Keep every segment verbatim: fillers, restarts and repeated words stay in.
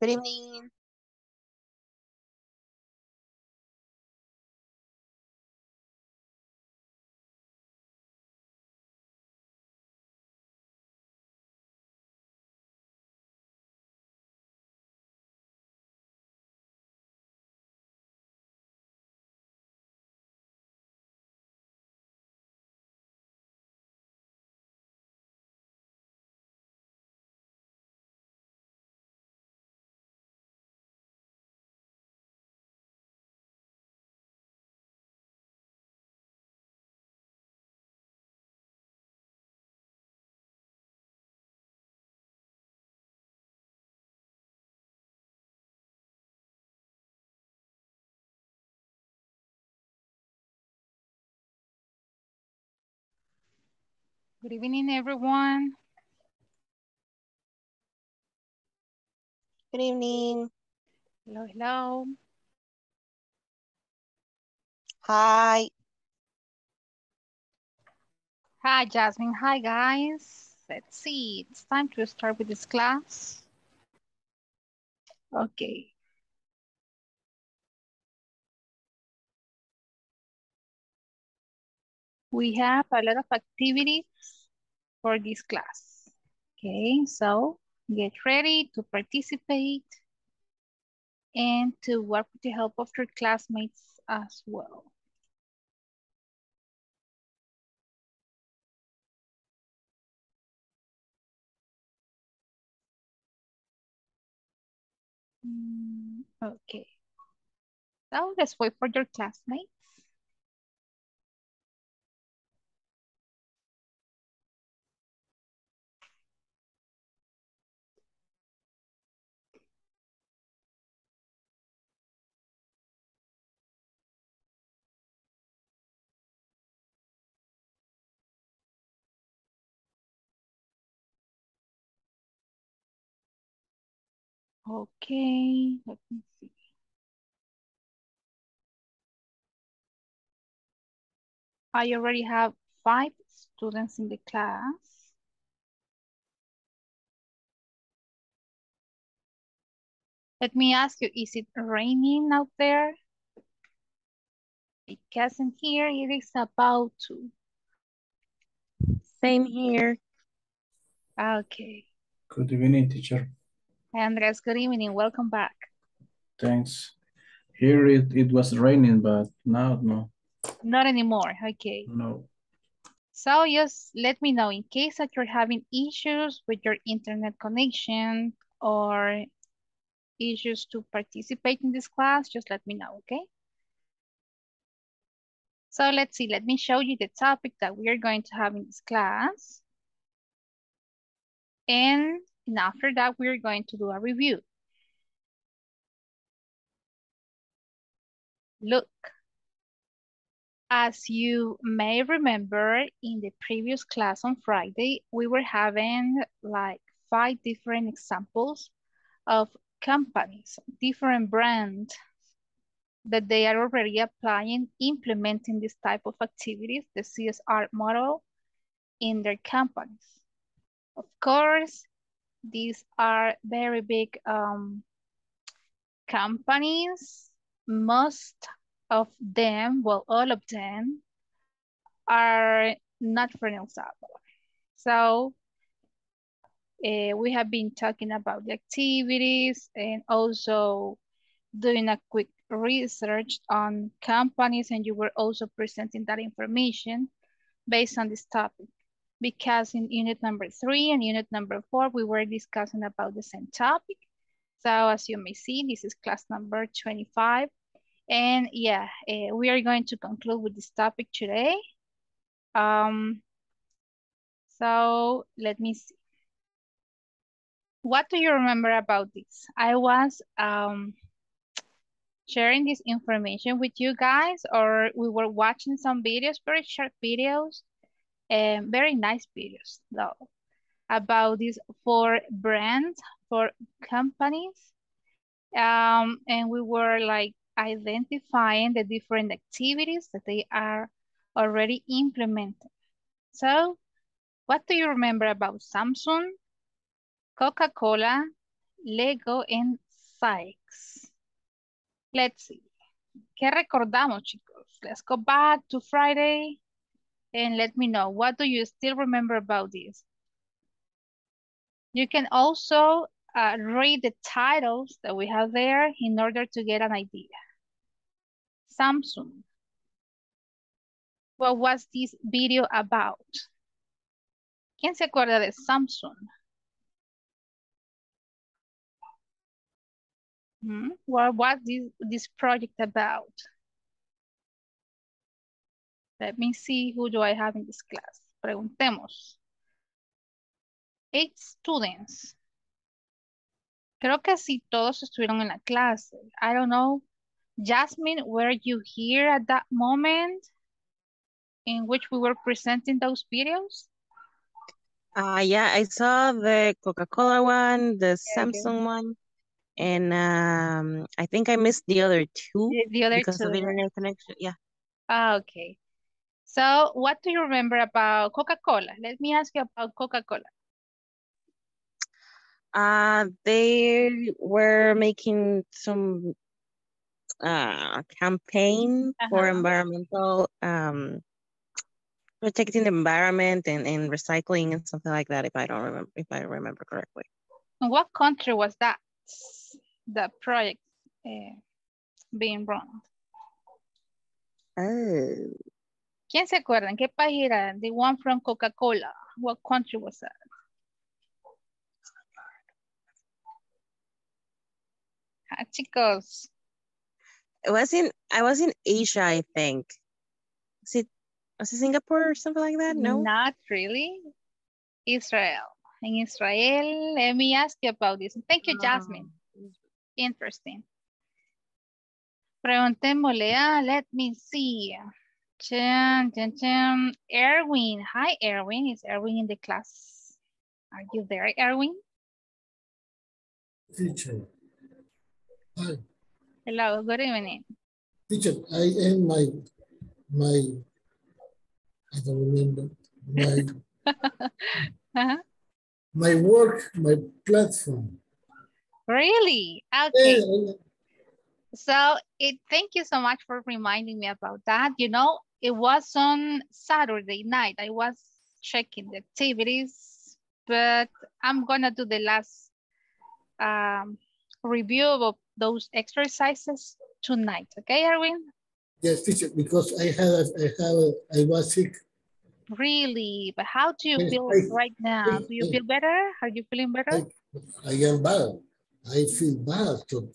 Good evening. Good evening, everyone. Good evening. Hello, hello. Hi. Hi, Yasmin. Hi, guys. Let's see. It's time to start with this class. Okay. We have a lot of activities for this class. Okay, so get ready to participate and to work with the help of your classmates as well. Mm, okay, so let's wait for your classmates. Okay, let me see. I already have five students in the class. Let me ask you, is it raining out there? Because in here it is about to. Same here. Okay. Good evening, teacher. Andres, good evening. Welcome back. Thanks. Here it, it was raining, but now, no. Not anymore. Okay. No. So just let me know in case that you're having issues with your internet connection or issues to participate in this class, just let me know, okay? So let's see. Let me show you the topic that we are going to have in this class. And... And after that, we're going to do a review. Look, as you may remember in the previous class on Friday, we were having like five different examples of companies, different brands that they are already applying, implementing this type of activities, the C S R model in their companies. Of course, these are very big um, companies. Most of them, well, all of them are not from El Salvador. So uh, we have been talking about the activities and also doing a quick research on companies, and you were also presenting that information based on this topic. Because in unit number three and unit number four, we were discussing about the same topic. So as you may see, this is class number twenty-five. And yeah, uh, we are going to conclude with this topic today. Um, so let me see. What do you remember about this? I was um, sharing this information with you guys, or we were watching some videos, very short videos. Um, very nice videos though about these four brands, four companies, um, and we were like identifying the different activities that they are already implementing. So what do you remember about Samsung, Coca-Cola, Lego, and Sykes. Let's see. ¿Qué recordamos, chicos? Let's go back to Friday and let me know. What do you still remember about this? You can also uh, read the titles that we have there in order to get an idea. Samsung. What was this video about? ¿Quién se acuerda de Samsung? Hmm? What was this, this project about? Let me see who do I have in this class. Preguntemos. Eight students. Creo que sí, todos estuvieron en la clase. I don't know. Yasmin, were you here at that moment in which we were presenting those videos? Uh, yeah, I saw the Coca-Cola one, the yeah, Samsung okay. one. And um, I think I missed the other two. The, the other because two. Of internet connection, yeah. Ah, okay. So what do you remember about Coca-Cola? Let me ask you about Coca-Cola. Uh, they were making some uh, campaign uh-huh. for environmental, um, protecting the environment and, and recycling and something like that, if I don't remember, if I remember correctly. And what country was that? The project eh, being run. Oh. ¿Quién se acuerdan? ¿Qué país era? The one from Coca-Cola. What country was that? Ah, chicos. It was in, I was in Asia, I think. Was it, was it Singapore or something like that? No? Not really. Israel. In Israel, let me ask you about this. Thank you, Jasmine. Um, Interesting. Preguntémosle, ah, let me see. Chum, chum, chum. Erwin, hi Erwin, is Erwin in the class? Are you there, Erwin? Teacher, hi. Hello, good evening. Teacher, I am my, my, I don't remember, my, uh-huh. My work, my platform. Really? Okay. Yeah. So it, thank you so much for reminding me about that. You know, it was on Saturday night. I was checking the activities, but I'm going to do the last um, review of those exercises tonight. Okay, Erwin? Yes, teacher, because I, have, I, have, I was sick. Really, but how do you feel I, right now? Do you I, feel better? Are you feeling better? I, I am bad. I feel bad. So,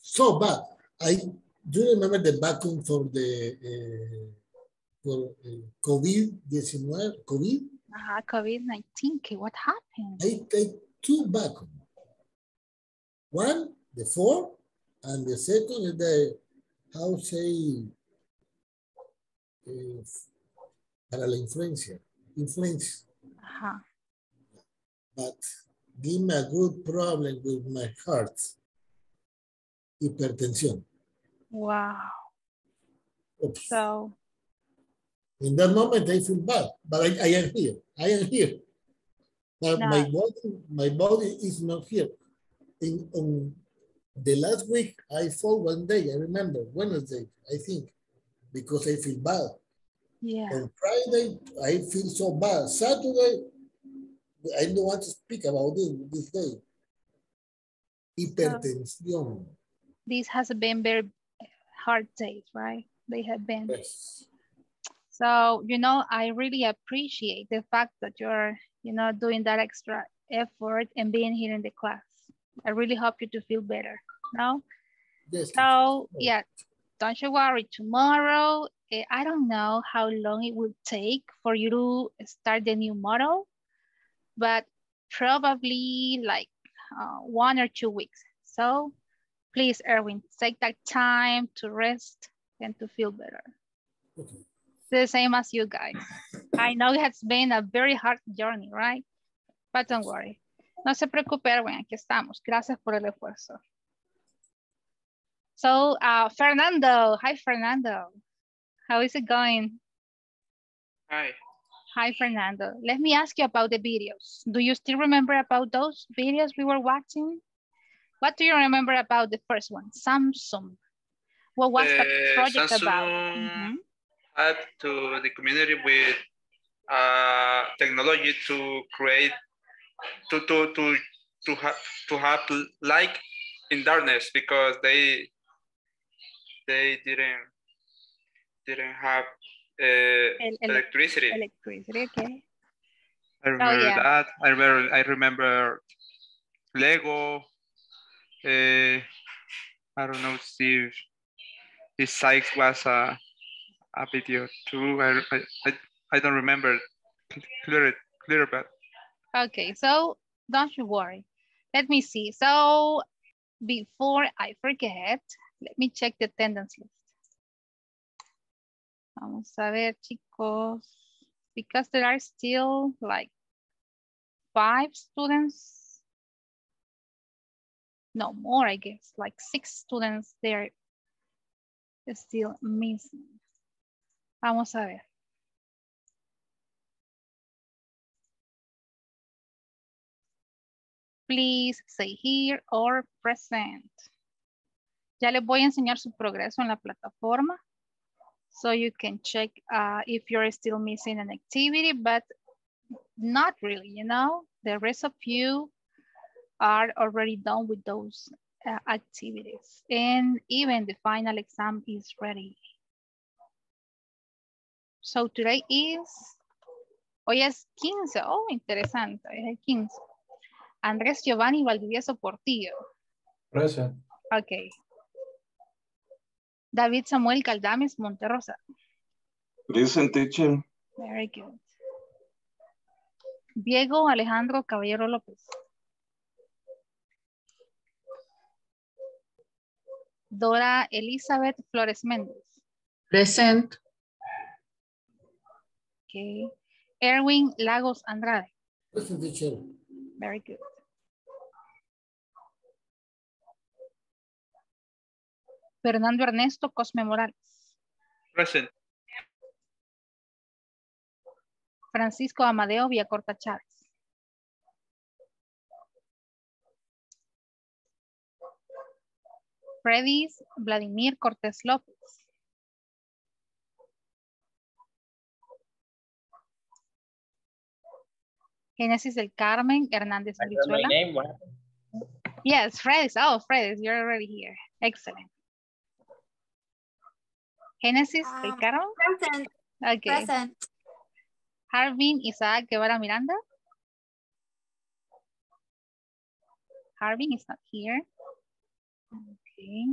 so bad. I do you remember the vacuum for the uh, for uh, COVID nineteen? COVID? Uh-huh, COVID nineteen. What happened? I take two vacuum. One, the four, and the second is the, how say, uh, para la influencia, influence. Uh-huh. But give me a good problem with my heart. Hypertension. Wow. Oops. So. In that moment, I feel bad, but I, I am here. I am here. But no. my body, my body is not here. In on the last week, I fall one day. I remember Wednesday, I think, because I feel bad. Yeah. On Friday, I feel so bad. Saturday, I don't want to speak about this, this day. Hypertension. This has been very hard days, right? They have been. Yes. So, you know, I really appreciate the fact that you're, you know, doing that extra effort and being here in the class. I really hope you to feel better, no? Yes. So, yeah, don't you worry. Tomorrow, I don't know how long it will take for you to start the new model, but probably like uh, one or two weeks. So please, Erwin, take that time to rest and to feel better. Okay. The same as you guys. I know it has been a very hard journey, right? But don't worry. No se preocupe, Erwin, aquí estamos. Gracias por el esfuerzo. So uh, Fernando, hi Fernando. How is it going? Hi. Hi, Fernando. Let me ask you about the videos. Do you still remember about those videos we were watching? What do you remember about the first one? Samsung. What was uh, the project Samsung about? Mm-hmm. Add to the community with uh, technology to create, to to to to have to have light in darkness, because they they didn't didn't have uh, El electricity. Electricity, okay. I remember oh, yeah. that. I remember. I remember Lego. Uh, I don't know if this site was a, a video too. I, I, I don't remember clear, clear but. Okay, so don't you worry. Let me see. So before I forget, let me check the attendance list. Vamos a ver, chicos. Because there are still like five students. No, more, I guess, like six students there still missing. Vamos a ver. Please say here or present. Ya les voy a enseñar su progreso en la plataforma. So you can check uh, if you're still missing an activity, but not really, you know, the rest of you are already done with those uh, activities. And even the final exam is ready. So today is, hoy es quince, oh, interesante, hoy es quince. Andrés Giovanni Valdivieso Portillo. Present. Okay. David Samuel Galdámez Monterrosa. Present, teacher. Very good. Diego Alejandro Caballero López. Dora Elizabeth Flores Méndez. Present. Okay. Erwin Lagos Andrade. Present, teacher. Very good. Fernando Ernesto Cosme Morales. Present. Francisco Amadeo Villacorta Chávez. Freddy Vladimir Cortés López. Génesis del Carmen Hernández Vizuela. My name, what? Yes, Freddy. Oh, Freddy, you're already here. Excellent. Génesis um, del Carmen. Present. Okay. Present. Harvin Isaac Guevara Miranda. Harvin is not here. Okay.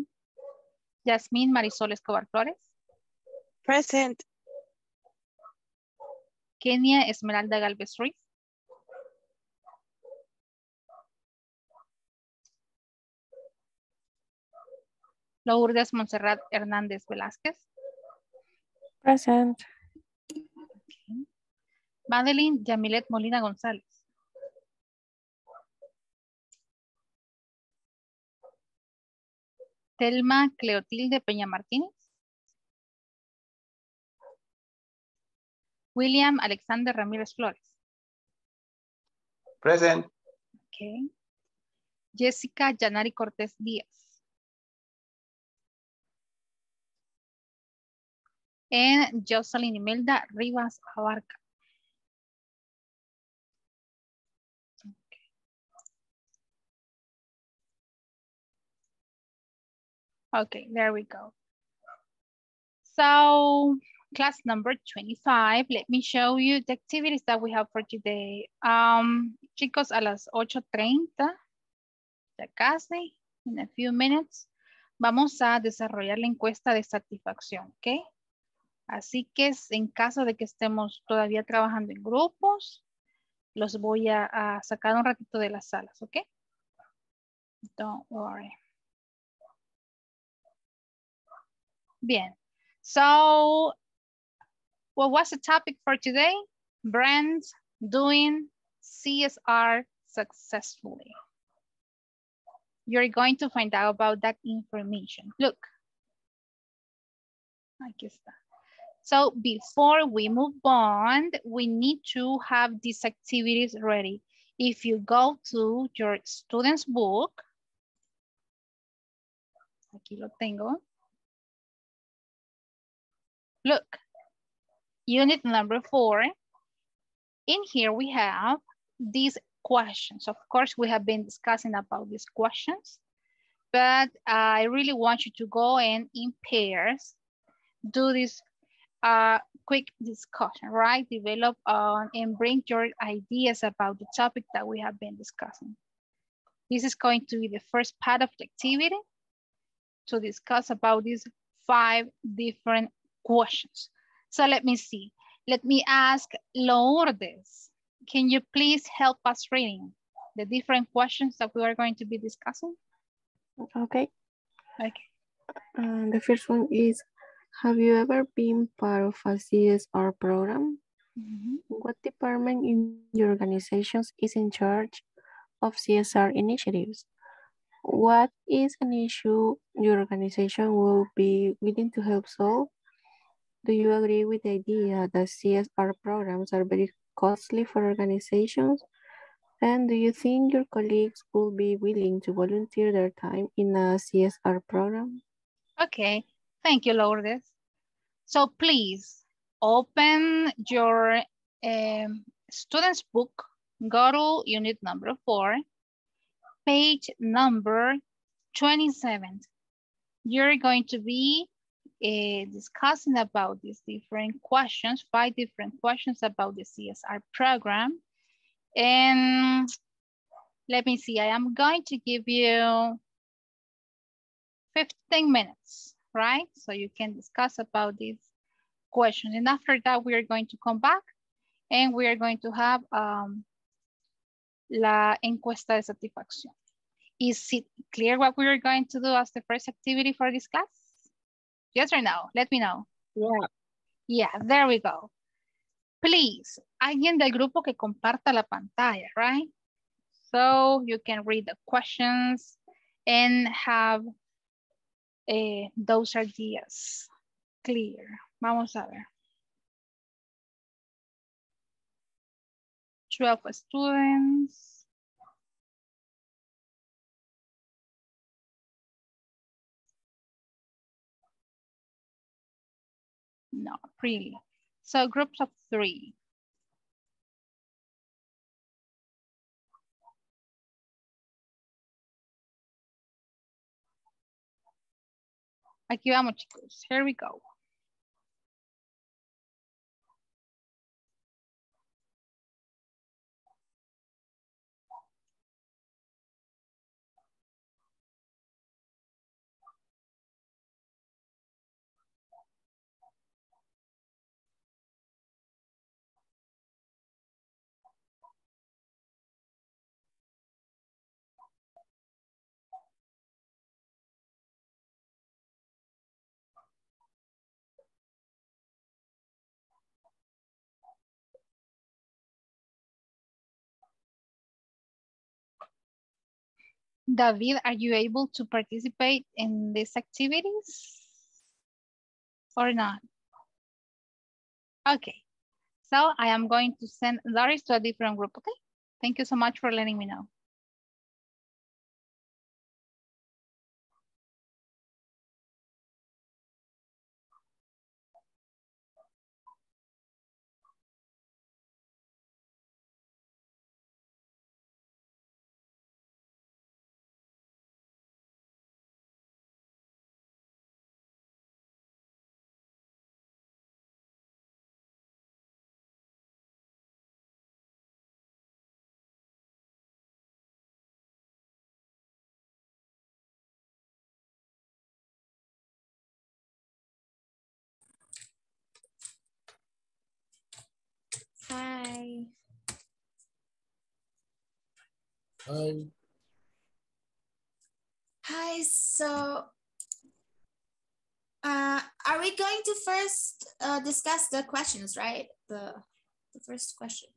Yasmin Marisol Escobar Flores. Present. Kenia Esmeralda Galvez Ruiz. Lourdes Monserrat Hernández Velázquez. Present. Okay. Madeline Yamilet Molina González. Thelma Clotilde Peña-Martinez. William Alexander Ramirez Flores. Present. Okay. Jessica Yanari Cortés-Díaz. And Jocelyn Imelda Rivas Abarca. Okay, there we go. So class number twenty-five, let me show you the activities that we have for today. Um, chicos, a las ocho treinta, ya casi, in a few minutes, vamos a desarrollar la encuesta de satisfacción, ¿ok? Así que en caso de que estemos todavía trabajando en grupos, los voy a, a sacar un ratito de las salas, ¿ok? Don't worry. Bien. So, what was the topic for today? Brands doing C S R successfully. You're going to find out about that information. Look. Aquí está. So, before we move on, we need to have these activities ready. If you go to your student's book, Aquí lo tengo. Look, unit number four. In here we have these questions. Of course, we have been discussing about these questions, but I really want you to go and in pairs, do this uh, quick discussion, right? Develop on and bring your ideas about the topic that we have been discussing. This is going to be the first part of the activity to discuss about these five different questions. So let me see. Let me ask Lourdes, can you please help us reading the different questions that we are going to be discussing? Okay. Okay. Um, the first one is, have you ever been part of a C S R program? Mm-hmm. What department in your organizations is in charge of C S R initiatives? What is an issue your organization will be willing to help solve? Do you agree with the idea that C S R programs are very costly for organizations? And do you think your colleagues will be willing to volunteer their time in a C S R program? Okay, thank you, Lourdes. So please open your um, student's book, go to unit number four, page number twenty-seven. You're going to be Uh, discussing about these different questions, five different questions about the C S R program. And let me see, I am going to give you fifteen minutes, right? So you can discuss about these questions. And after that, we are going to come back and we are going to have um, la encuesta de satisfacción. Is it clear what we are going to do as the first activity for this class? Yes or no? Let me know. Yeah. Yeah, there we go. Please, alguien del grupo que comparta la pantalla, right? So you can read the questions and have uh, those ideas clear. Vamos a ver. twelve students. No, really. So groups of three. Aquí vamos, chicos. Here we go. David, are you able to participate in these activities or not? Okay, so I am going to send Doris to a different group, okay? Thank you so much for letting me know. Hi. Hi. Hi, so uh, are we going to first uh, discuss the questions, right? The, the first questions,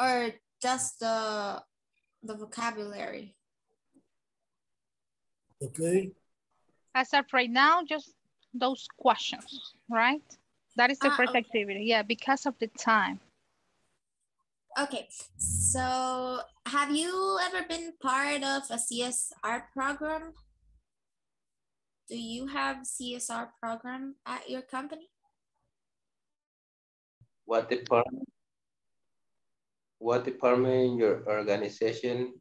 or just the, the vocabulary? Okay. As of right now, just those questions, right? That is the ah, first okay. activity, yeah, because of the time. Okay, so have you ever been part of a C S R program? Do you have C S R program at your company? What department, what department in your organization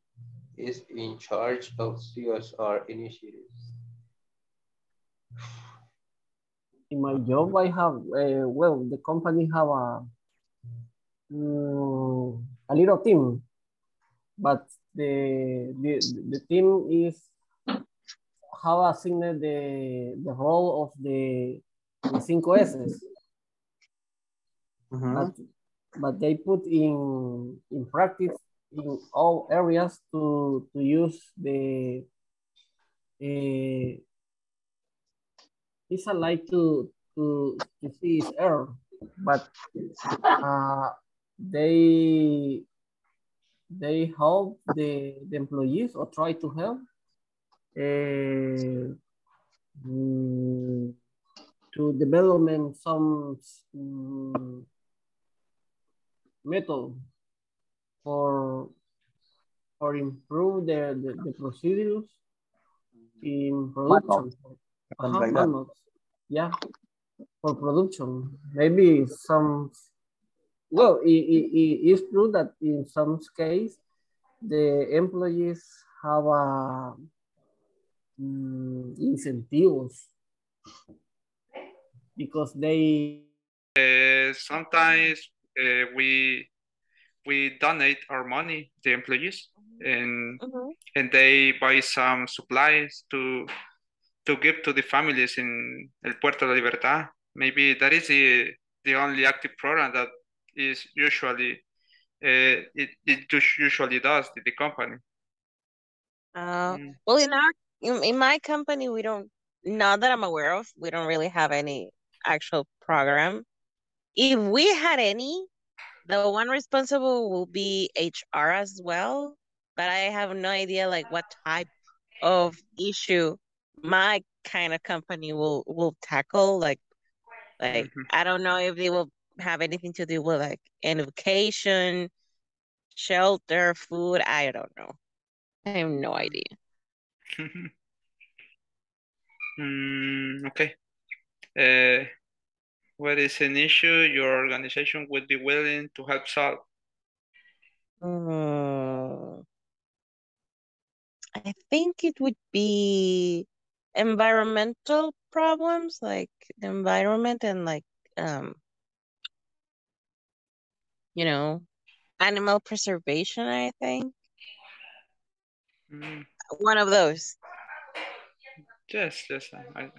is in charge of C S R initiatives? In my job, I have, uh, well, the company have a, um, a little team, but the, the, the team is, have assigned the, the role of the, the cinco S's. Mm-hmm. but, but they put in, in practice in all areas to, to use the, uh, it's a like to, to, to see its error, but uh, they, they help the, the employees or try to help uh, um, to development some um, method for for improve the, the, the procedures in production. Uh-huh, like that. Yeah, for production. Maybe some, well, it, it, it is true that in some case, the employees have a, um, incentives because they... Uh, sometimes uh, we we donate our money, the employees, and, mm-hmm. and they buy some supplies to... to give to the families in El Puerto de la Libertad. Maybe that is the, the only active program that is usually, uh, it, it usually does, the, the company. Uh, mm. Well, in our, in, in my company, we don't, not that I'm aware of, we don't really have any actual program. If we had any, the one responsible will be H R as well, but I have no idea like what type of issue my kind of company will will tackle, like like mm-hmm. I don't know if they will have anything to do with like education, shelter, food. I don't know. I have no idea. mm, okay. Uh, what is an issue your organization would be willing to help solve? Mm, I think it would be environmental problems, like the environment and like, um, you know, animal preservation, I think. Mm. One of those. Yes, yes. I, I,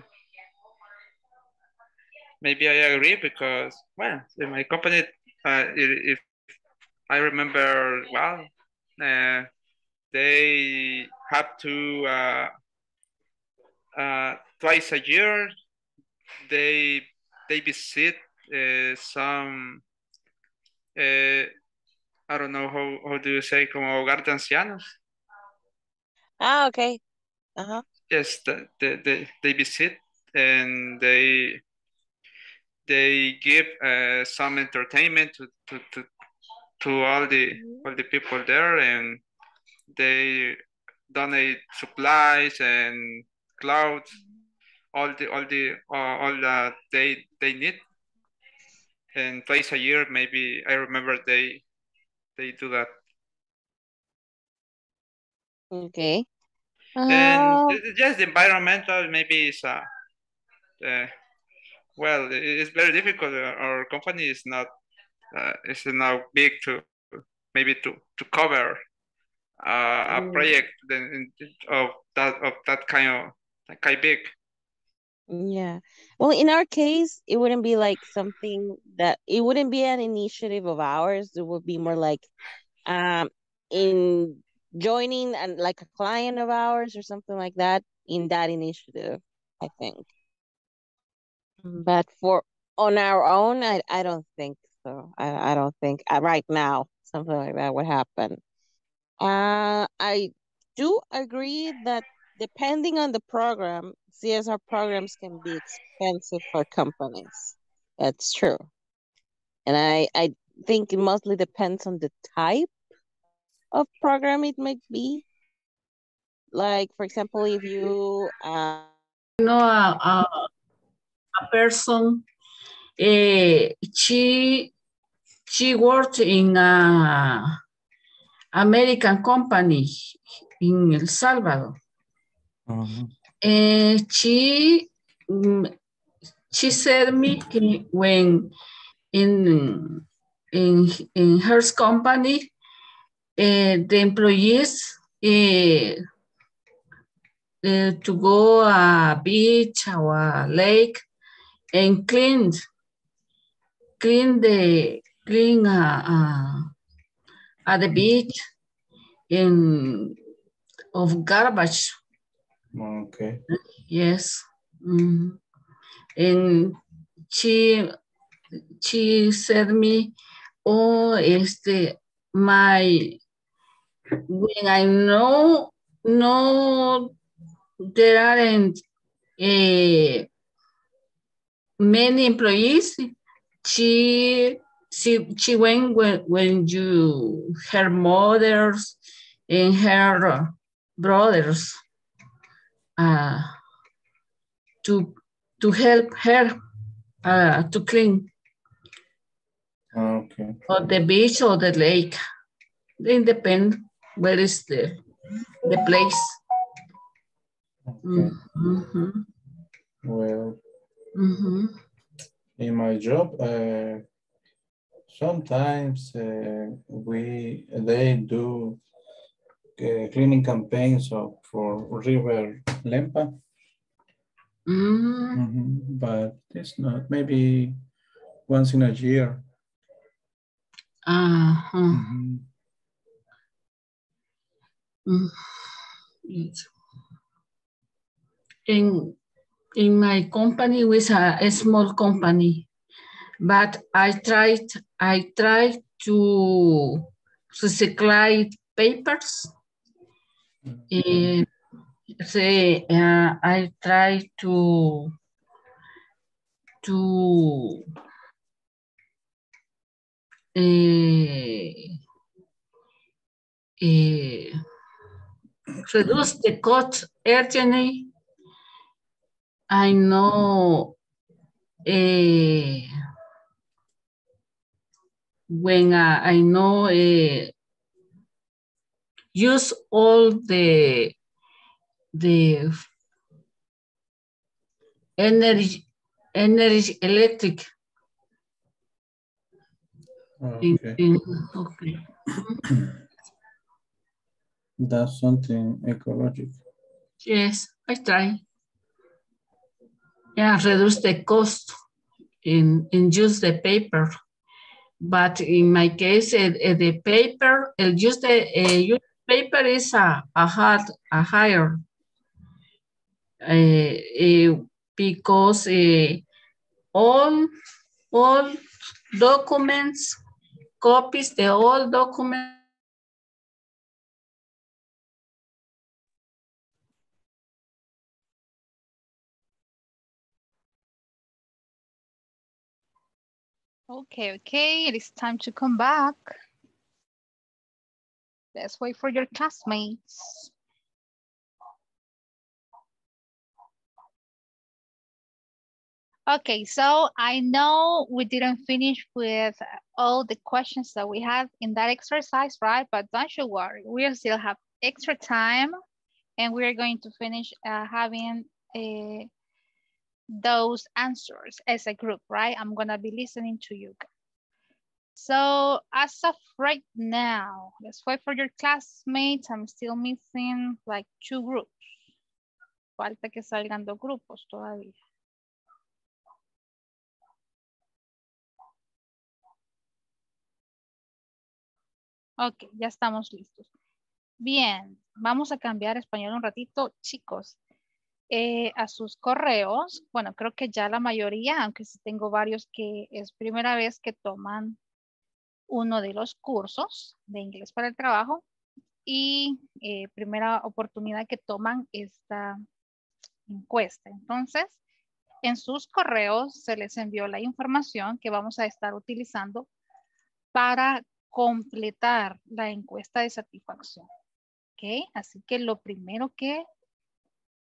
maybe I agree because, well, in my company, uh, if I remember well, uh, they have to, uh, Uh, twice a year, they they visit uh, some uh, I don't know how how do you say como hogar de ancianos. Ah, okay. Uh huh. Yes, the, the, the, they visit and they they give uh, some entertainment to to, to to all the all the people there, and they donate supplies and clouds, all the all the uh, all that they they need, and twice a year maybe I remember they they do that. Okay. And uh... just the environmental maybe is a uh, well, it's very difficult. Our company is not uh, is not big to maybe to to cover uh, a project of that of that kind of. Okay, big. Yeah. Well, in our case, it wouldn't be like something that, it wouldn't be an initiative of ours. It would be more like um, in joining and like a client of ours or something like that in that initiative, I think. But for on our own, I, I don't think so. I, I don't think uh, right now something like that would happen. Uh, I do agree that depending on the program, C S R programs can be expensive for companies. That's true. And I, I think it mostly depends on the type of program it might be. Like, for example, if you uh, know, a, a, a person. Uh, she she worked in an American company in El Salvador. Mm-hmm. And she she said me when in in in her company, uh, the employees uh, uh, to go a beach or a lake and clean clean the clean uh, uh, at the beach in of garbage. Okay. Yes. Mm-hmm. And she she said me, oh, este, my when I know no there aren't uh, many employees. She she she went when when you her mothers and her brothers. Uh, to to help her uh, to clean okay. Or the beach or the lake. It depends where is the the place. Okay. Mm-hmm. Well, mm-hmm. In my job, uh, sometimes uh, we they do. Uh, cleaning campaigns of, for river Lempa, mm-hmm. Mm-hmm. But it's not maybe once in a year. Uh-huh. Mm-hmm. Mm-hmm. In in my company with a, a small company, but I tried I tried to recycle papers. Uh, say, uh, I try to to uh, uh, reduce the cost urgently. I know uh, when uh, I know uh, use all the the energy energy electric. Okay. In, in, okay. That's something ecological. Yes, I try. Yeah, reduce the cost in in use the paper. But in my case, uh, uh, the paper, uh, use the uh, use paper is a, a, hard, a higher uh, uh, because uh, all, all documents, copies, the all documents. Okay, okay, it is time to come back. Let's wait for your classmates. Okay, so I know we didn't finish with all the questions that we had in that exercise, right? But don't you worry, we still have extra time and we're going to finish uh, having a, those answers as a group, right? I'm gonna be listening to you guys. So as of right now, let's wait for your classmates. I'm still missing like two groups. Falta que salgan dos grupos todavía. Ok, ya estamos listos. Bien, vamos a cambiar español un ratito, chicos. Eh, a sus correos, bueno, creo que ya la mayoría, aunque sí tengo varios que es primera vez que toman uno de los cursos de inglés para el trabajo y eh, primera oportunidad que toman esta encuesta. Entonces, en sus correos se les envió la información que vamos a estar utilizando para completar la encuesta de satisfacción. ¿Ok? Así que lo primero que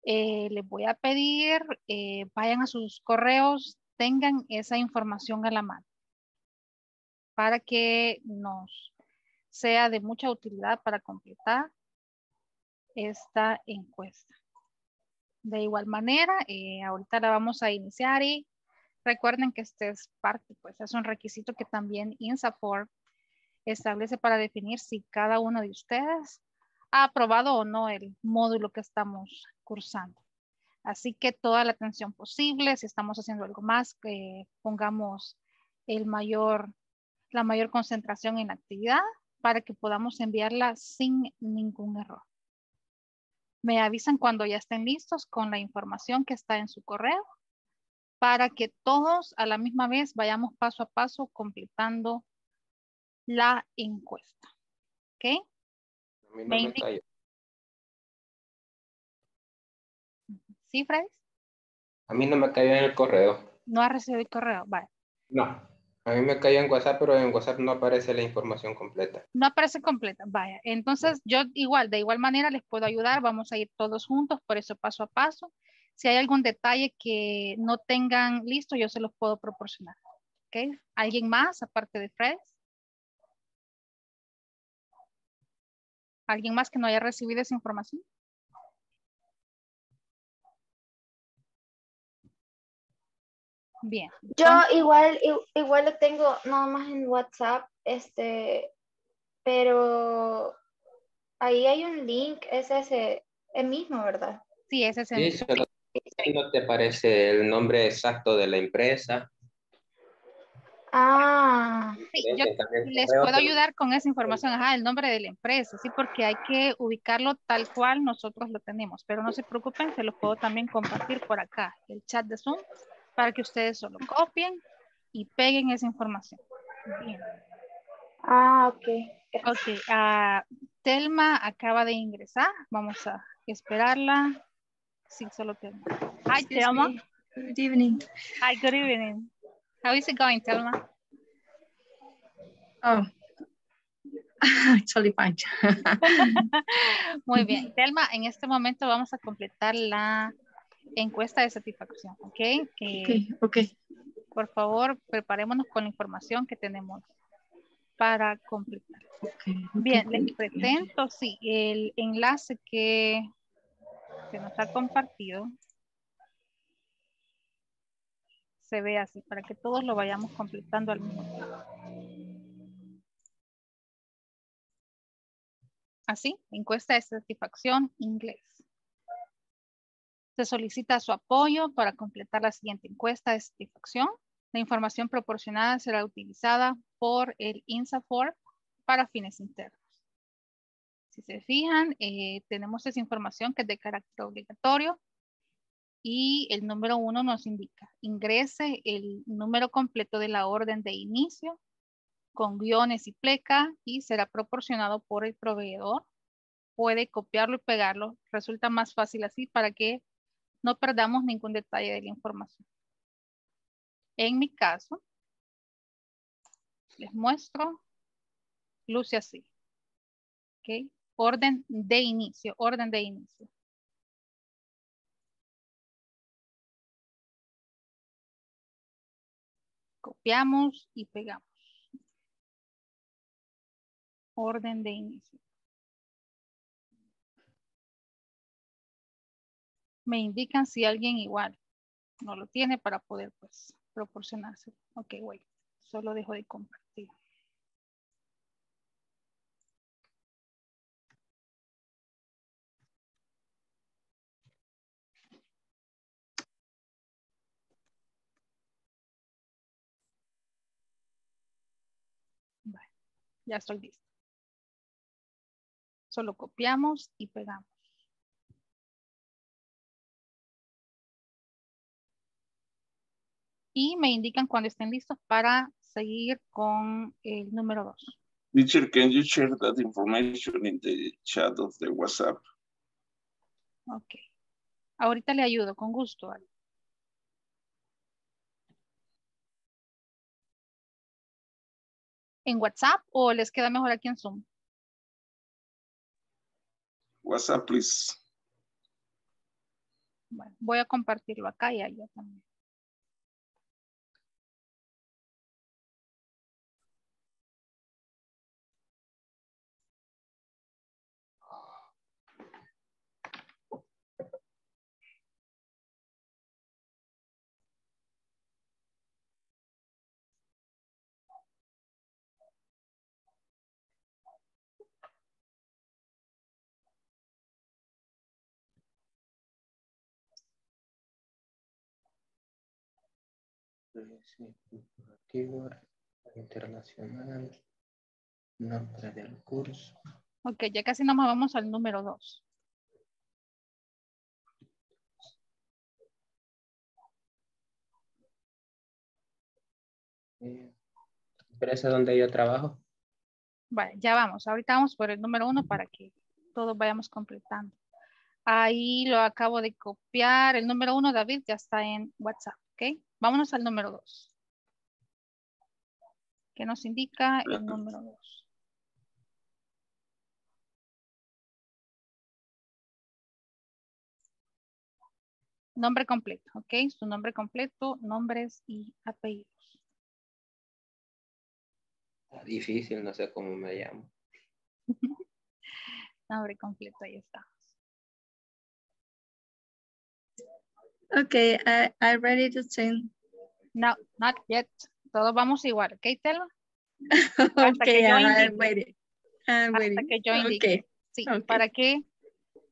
Eh, les voy a pedir, eh, vayan a sus correos, tengan esa información a la mano para que nos sea de mucha utilidad para completar esta encuesta. De igual manera, eh, ahorita la vamos a iniciar y recuerden que este es parte, pues es un requisito que también INSAFORP establece para definir si cada uno de ustedes ha aprobado o no el módulo que estamos cursando. Así que toda la atención posible, si estamos haciendo algo más, que pongamos el mayor, la mayor concentración en la actividad para que podamos enviarla sin ningún error. Me avisan cuando ya estén listos con la información que está en su correo para que todos a la misma vez vayamos paso a paso completando la encuesta. ¿Ok? No me me ¿Sí, Freddy? A mí no me cayó en el correo. ¿No ha recibido el correo? Vale. No, a mí me cayó en WhatsApp, pero en WhatsApp no aparece la información completa. No aparece completa, vaya. Entonces yo igual, de igual manera les puedo ayudar, vamos a ir todos juntos, por eso paso a paso. Si hay algún detalle que no tengan listo, yo se los puedo proporcionar. ¿Okay? ¿Alguien más aparte de Freddy? ¿Alguien más que no haya recibido esa información? Bien. Yo igual, igual lo tengo nada más en WhatsApp, este, pero ahí hay un link, es ese el mismo, ¿verdad? Sí, ese es el mismo. Sí, ¿no te parece el nombre exacto de la empresa? Ah, sí, yo les puedo ayudar con esa información, ajá, el nombre de la empresa, sí, porque hay que ubicarlo tal cual nosotros lo tenemos, pero no se preocupen, se los puedo también compartir por acá, el chat de Zoom, para que ustedes solo copien y peguen esa información. Bien. Ah, ok. Ok, uh, Thelma acaba de ingresar, vamos a esperarla. Sí, solo Thelma. Hi, Thelma. Good evening. Hi, good evening. How is it going, Thelma? Oh, actually fine. Muy bien. Thelma, en este momento vamos a completar la encuesta de satisfacción, ¿ok? Eh, ok, ok. Por favor, preparémonos con la información que tenemos para completar. Okay, okay, bien, okay. Les presento, sí, el enlace que se nos ha compartido. Se ve así, para que todos lo vayamos completando al mismo tiempo. Así, encuesta de satisfacción inglés. Se solicita su apoyo para completar la siguiente encuesta de satisfacción. La información proporcionada será utilizada por el INSAFORP para fines internos. Si se fijan, eh, tenemos esa información que es de carácter obligatorio. Y el número uno nos indica, ingrese el número completo de la orden de inicio con guiones y pleca y será proporcionado por el proveedor. Puede copiarlo y pegarlo. Resulta más fácil así para que no perdamos ningún detalle de la información. En mi caso, les muestro, luce así. ¿Okay? Orden de inicio, orden de inicio. Copiamos y pegamos. Orden de inicio. Me indican si alguien igual no lo tiene para poder pues proporcionarse. Ok, wait. Solo dejo de compartir. Ya estoy listo. Solo copiamos y pegamos. Y me indican cuando estén listos para seguir con el número dos. Teacher, can you share that information in the chat of the WhatsApp? Ok. Ahorita le ayudo, con gusto. ¿Vale? ¿En WhatsApp o les queda mejor aquí en Zoom? WhatsApp, please. Bueno, voy a compartirlo acá y allá también. Corporativo internacional, nombre del curso. Ok, ya casi nos vamos al número dos. Empresa donde yo trabajo. Vale, ya vamos. Ahorita vamos por el número uno para que todos vayamos completando. Ahí lo acabo de copiar. El número uno, David, ya está en WhatsApp. Ok, vámonos al número dos. ¿Qué nos indica el número dos? Nombre completo, ok, su nombre completo, nombres y apellidos. Está difícil, no sé cómo me llamo. Nombre completo, ahí está. Okay, I, I'm ready to sing. No, not yet. Todos vamos igual, ¿ok, Thelma? Okay, I'm ready. I'm ready. Hasta que yo indique. Okay. Sí, okay. Para que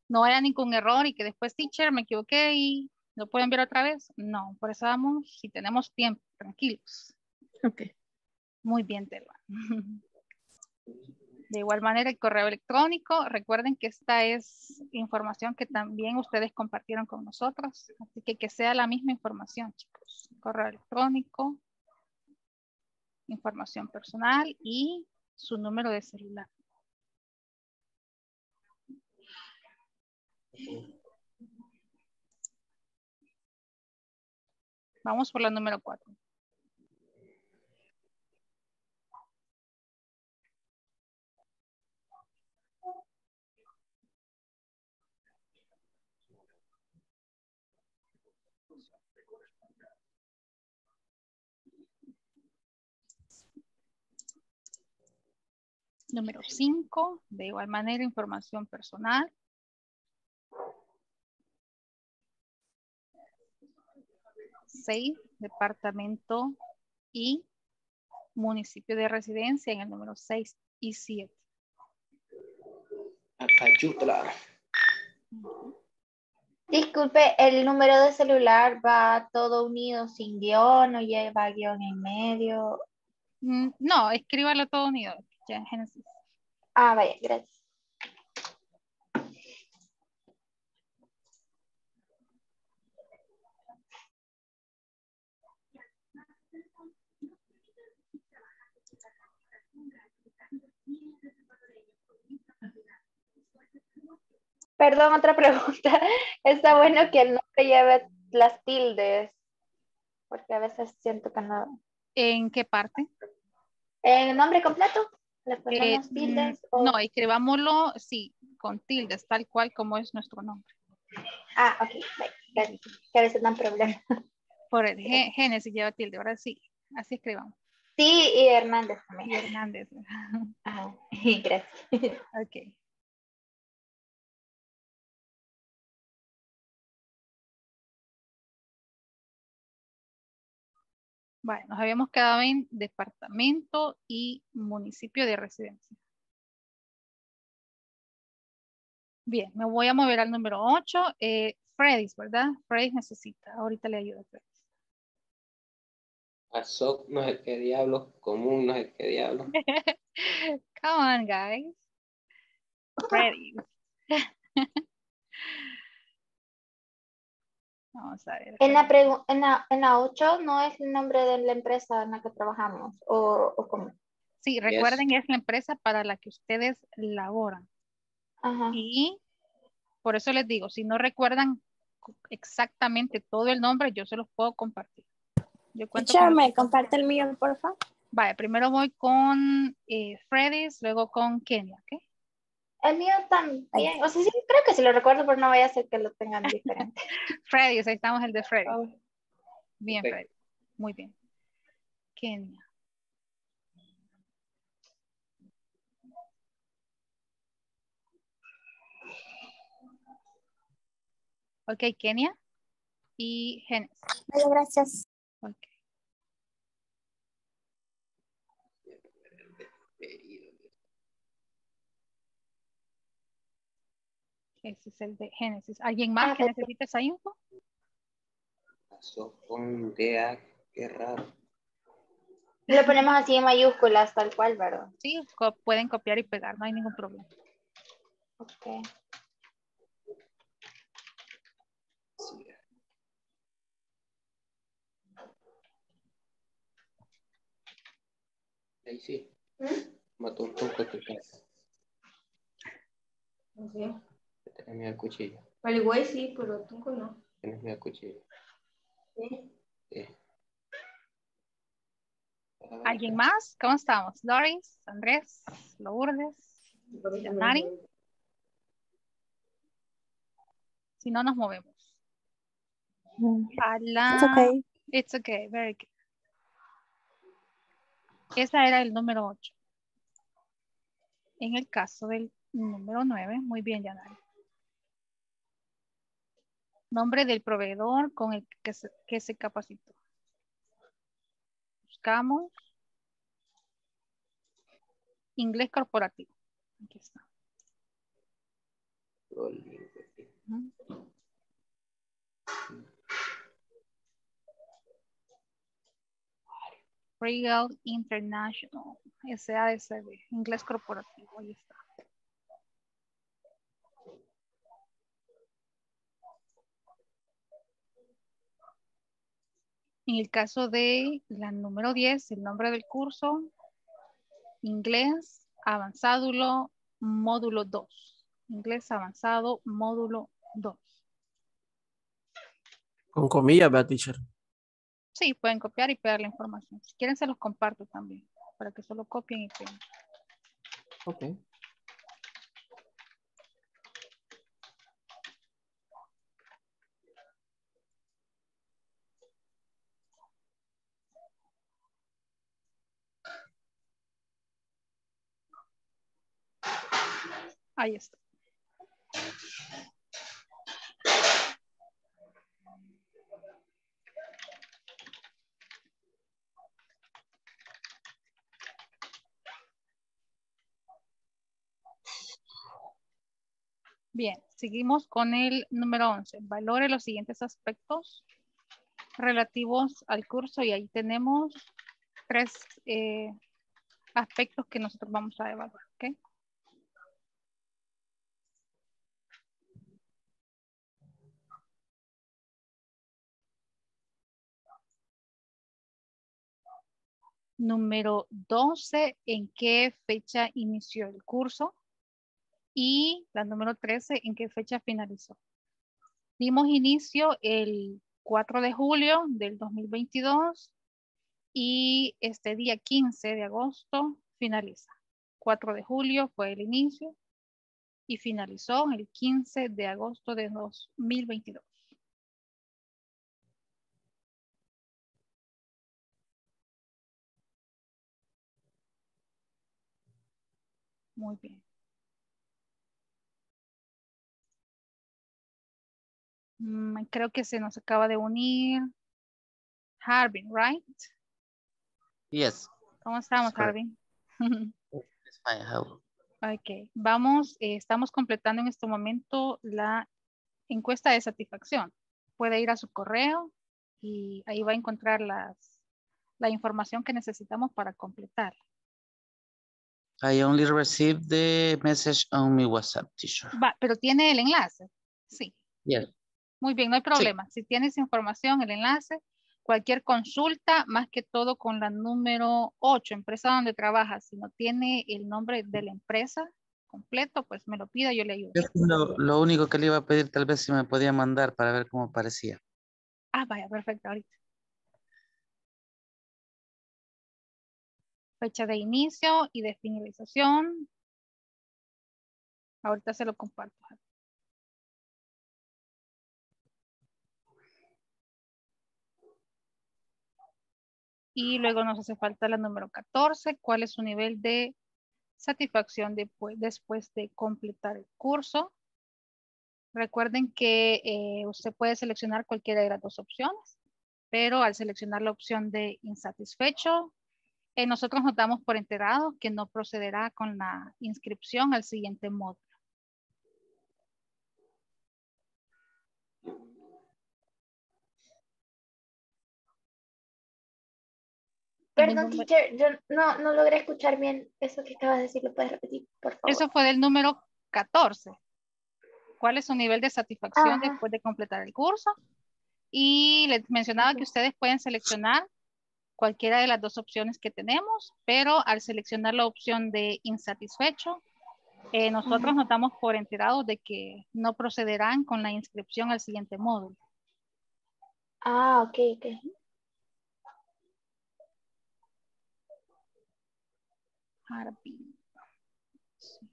no haya ningún error y que después, teacher, me equivoqué y lo pueden ver otra vez. No, por eso vamos si tenemos tiempo, tranquilos. Ok. Muy bien, Thelma. De igual manera, el correo electrónico. Recuerden que esta es información que también ustedes compartieron con nosotros. Así que que sea la misma información, chicos. Correo electrónico, información personal y su número de celular. Vamos por la número cuatro. Número cinco, de igual manera, información personal. seis, departamento y municipio de residencia en el número seis y siete. Acayutla. Disculpe, el número de celular va todo unido sin guión, o lleva guión en medio. No, escríbalo todo unido. Ya, Génesis. Ah, vaya, gracias. Perdón, otra pregunta. Está bueno que el nombre lleve las tildes, porque a veces siento que no. ¿En qué parte? ¿En nombre completo? ¿Le ponemos eh, tildes? O... No, escribámoslo, sí, con tildes, tal cual como es nuestro nombre. Ah, ok. Vale. Que a veces dan problema. Por el G Génesis lleva tilde, ahora sí. Así escribamos. Sí, y Hernández también. Y Hernández. Ah, gracias. Ok. Vale, nos habíamos quedado en departamento y municipio de residencia. Bien, me voy a mover al número ocho. Eh, Freddy, ¿verdad? Freddy necesita. Ahorita le ayudo a Freddy. Azoc, no sé qué diablo. Común, no sé qué diablo. Come on, guys. Freddy. Vamos a ver. En la, en, la, en la ocho no es el nombre de la empresa en la que trabajamos, o, o cómo. Sí, recuerden, yes. Es la empresa para la que ustedes laboran. Ajá. Y por eso les digo, si no recuerdan exactamente todo el nombre, yo se los puedo compartir. Yo cuento con... ¿Me comparte el mío, por favor? Vale, primero voy con eh, Freddy, luego con Kenia, ¿ok? El mío también, o sea, sí, creo que sí lo recuerdo, pero no vaya a ser que lo tengan diferente. Freddy, o sea, estamos el de Freddy. Oh. Bien, okay. Freddy. Muy bien. Kenia. Ok, Kenia y Génesis. Vale, gracias. Ok. Ese es el de Génesis. ¿Alguien más ah, que necesite esa info? Pasó con D A, qué raro. Lo ponemos así en mayúsculas, tal cual, ¿verdad? Sí, co pueden copiar y pegar, no hay ningún problema. Ok. Ahí sí. ¿Eh? Mató un poco tu casa. Okay. Tenés miedo al cuchillo. Vale, sí, pero tú no. Tenés miedo al cuchillo. Sí. Sí. ¿Alguien más? ¿Cómo estamos? Doris, Andrés, Lourdes, Yanari. Si no, nos movemos. Ala. It's okay. It's okay, very good. Esa era el número ocho. En el caso del número nueve, muy bien, Yanari. Nombre del proveedor con el que se, que se capacitó. Buscamos. Inglés corporativo. Aquí está. Real International S A S B, Inglés Corporativo, ahí está. En el caso de la número diez, el nombre del curso, Inglés Avanzado Módulo dos. Inglés Avanzado Módulo dos. Con comillas, ¿verdad, teacher? Sí, pueden copiar y pegar la información. Si quieren se los comparto también, para que solo copien y peguen. Ok. Ahí está. Bien, seguimos con el número once. Valore los siguientes aspectos relativos al curso y ahí tenemos tres eh, aspectos que nosotros vamos a evaluar, ¿ok? Número doce, ¿en qué fecha inició el curso? Y la número trece, ¿en qué fecha finalizó? Dimos inicio el cuatro de julio del dos mil veintidós y este día quince de agosto finaliza. cuatro de julio fue el inicio y finalizó el quince de agosto de dos mil veintidós. Muy bien. Creo que se nos acaba de unir Harvin, right? Yes. ¿Cómo estamos, Harvin? It's fine, how? Ok, vamos, eh, estamos completando en este momento la encuesta de satisfacción. Puede ir a su correo y ahí va a encontrar las, la información que necesitamos para completar. I only received the message on my WhatsApp, teacher. Va, pero tiene el enlace, sí. Yes. Muy bien, no hay problema. Sí. Si tienes información, el enlace, cualquier consulta, más que todo con la número ocho, empresa donde trabaja. Si no tiene el nombre de la empresa completo, pues me lo pida, yo le ayudo. Yo lo, lo único que le iba a pedir, tal vez si me podía mandar para ver cómo parecía. Ah, vaya, perfecto, ahorita. Fecha de inicio y de finalización. Ahorita se lo comparto. Y luego nos hace falta la número catorce. ¿Cuál es su nivel de satisfacción de, pues, después de completar el curso? Recuerden que eh, usted puede seleccionar cualquiera de las dos opciones, pero al seleccionar la opción de insatisfecho, eh, nosotros nos damos por enterados que no procederá con la inscripción al siguiente módulo. Perdón, teacher, yo no, no logré escuchar bien eso que acabas de decir. ¿Lo puedes repetir, por favor? Eso fue del número catorce. ¿Cuál es su nivel de satisfacción Ajá. después de completar el curso? Y les mencionaba que ustedes pueden seleccionar cualquiera de las dos opciones que tenemos, pero al seleccionar la opción de insatisfecho, eh, nosotros Ajá. nos damos por enterados de que no procederán con la inscripción al siguiente módulo. Ah, ok, ok. Harvin. Sí.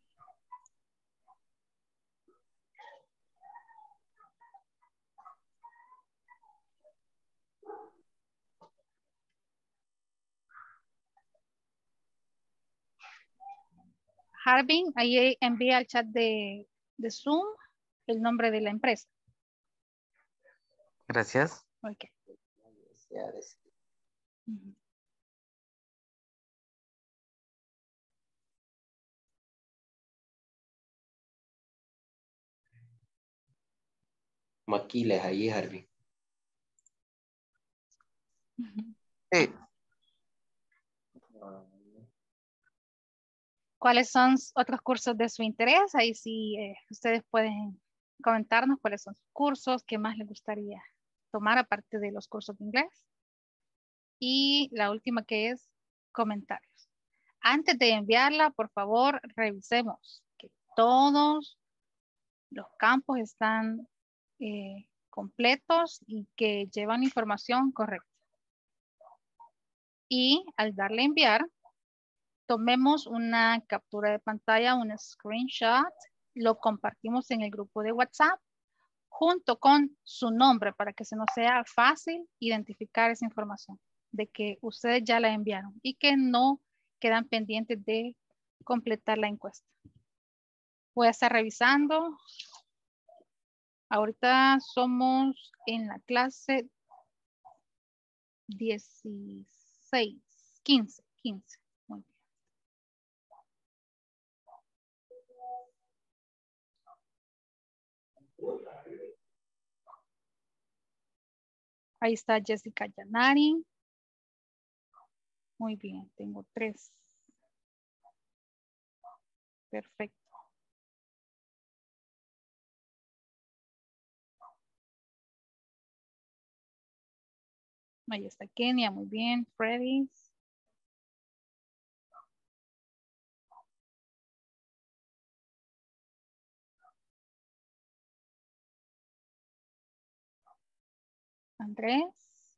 Harvin, ahí envía al chat de, de Zoom el nombre de la empresa. Gracias. Okay. Gracias. Uh-huh. Maquiles ahí, Harvin. Sí. ¿Cuáles son otros cursos de su interés? Ahí sí, eh, ustedes pueden comentarnos cuáles son sus cursos, qué más les gustaría tomar aparte de los cursos de inglés. Y la última que es comentarios. Antes de enviarla, por favor, revisemos que todos los campos están Eh, completos y que llevan información correcta. Y al darle a enviar, tomemos una captura de pantalla, un screenshot, lo compartimos en el grupo de WhatsApp junto con su nombre para que se nos sea fácil identificar esa información de que ustedes ya la enviaron y que no quedan pendientes de completar la encuesta. Voy a estar revisando. Ahorita somos en la clase dieciséis, quince, quince. Muy bien. Ahí está Jessica Yanari. Muy bien, tengo tres. Perfecto. Ahí está Kenia, muy bien. Freddy. Andrés.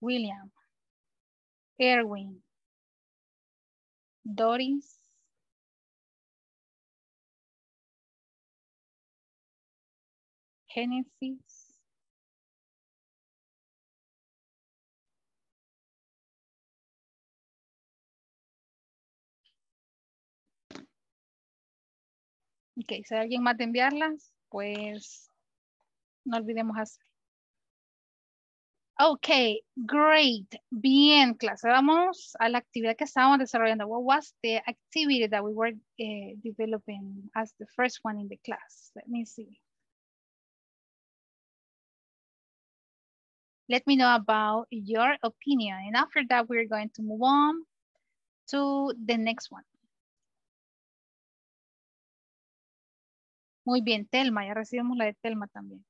William. Erwin. Doris. Génesis. Ok, si hay alguien más de enviarlas, pues no olvidemos hacer. Ok, great. Bien, clase. Vamos a la actividad que estábamos desarrollando. What was the activity that we were uh, developing as the first one in the class? Let me see. Let me know about your opinion. And after that, we're going to move on to the next one. Muy bien, Thelma, ya recibimos la de Thelma también.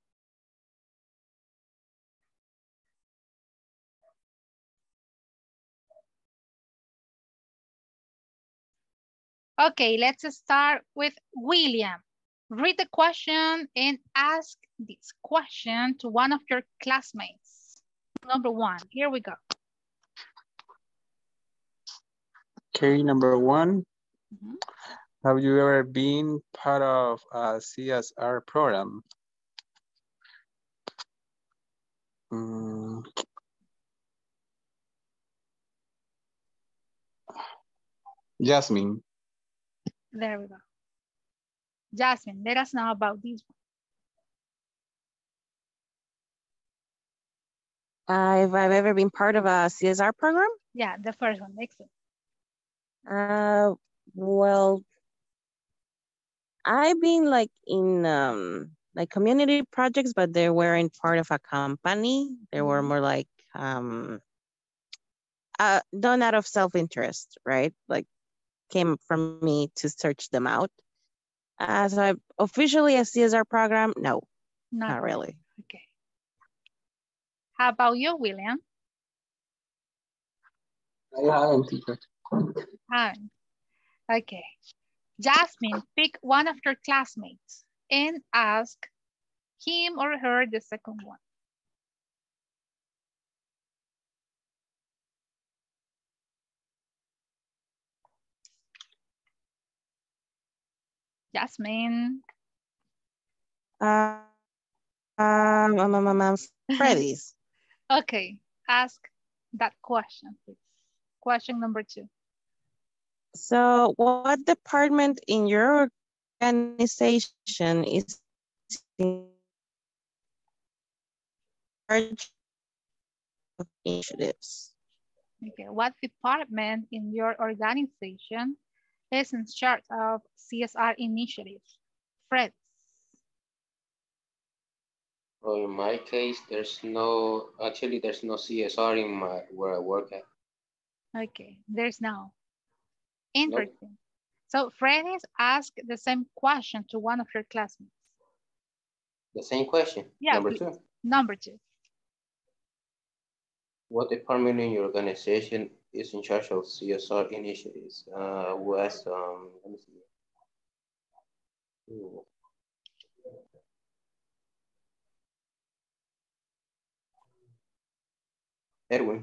Okay, let's start with William. Read the question and ask this question to one of your classmates. Number one, here we go. Okay, number one. Mm-hmm. Have you ever been part of a C S R program? Mm. Yasmin. There we go. Yasmin, let us know about this one. Uh, if I've ever been part of a C S R program? Yeah, the first one, excellent. Uh, well, I've been like in um, like community projects, but they weren't part of a company. They were more like um, uh, done out of self-interest, right? Like came from me to search them out. Uh, so I officially a C S R program? No, not, not really. Okay. How about you, William? I haven't, teacher. Hi. Okay. Yasmin, pick one of your classmates and ask him or her the second one. Yasmin. Um, um, um, um, Freddy's. Okay, ask that question, please. Question number two. So what department in your organization is in charge of initiatives? Okay, what department in your organization is in charge of C S R initiatives? Fred. Well, in my case, there's no, actually there's no C S R in my, where I work at. Okay, there's no. Interesting. Nope. So Freddy's asked the same question to one of your classmates. The same question? Yeah. Number two. Number two. What department in your organization is in charge of C S R initiatives? Uh, was, um, let me see. Ooh. Erwin.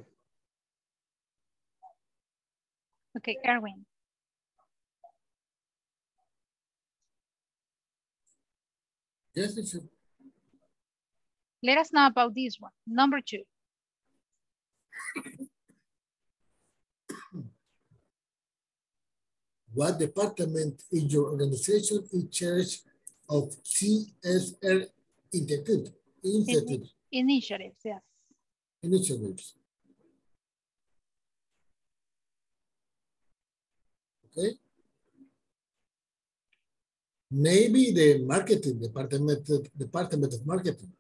Okay, Erwin. Yes, teacher. Let us know about this one. Number two. What department in your organization is in charge of C S R initiatives? Initiatives, initiatives yes. Initiatives. Okay. Maybe the marketing department, department of marketing.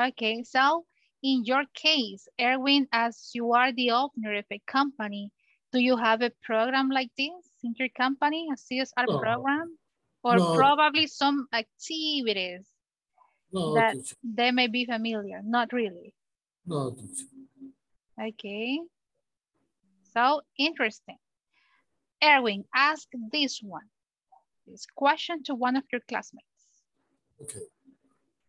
Okay, so in your case, Erwin, as you are the owner of a company, do you have a program like this in your company, a C S R no. program? Or no. probably some activities no, that teacher. They may be familiar, not really. No, teacher. Okay. So interesting. Erwin, ask this one, this question to one of your classmates. Okay.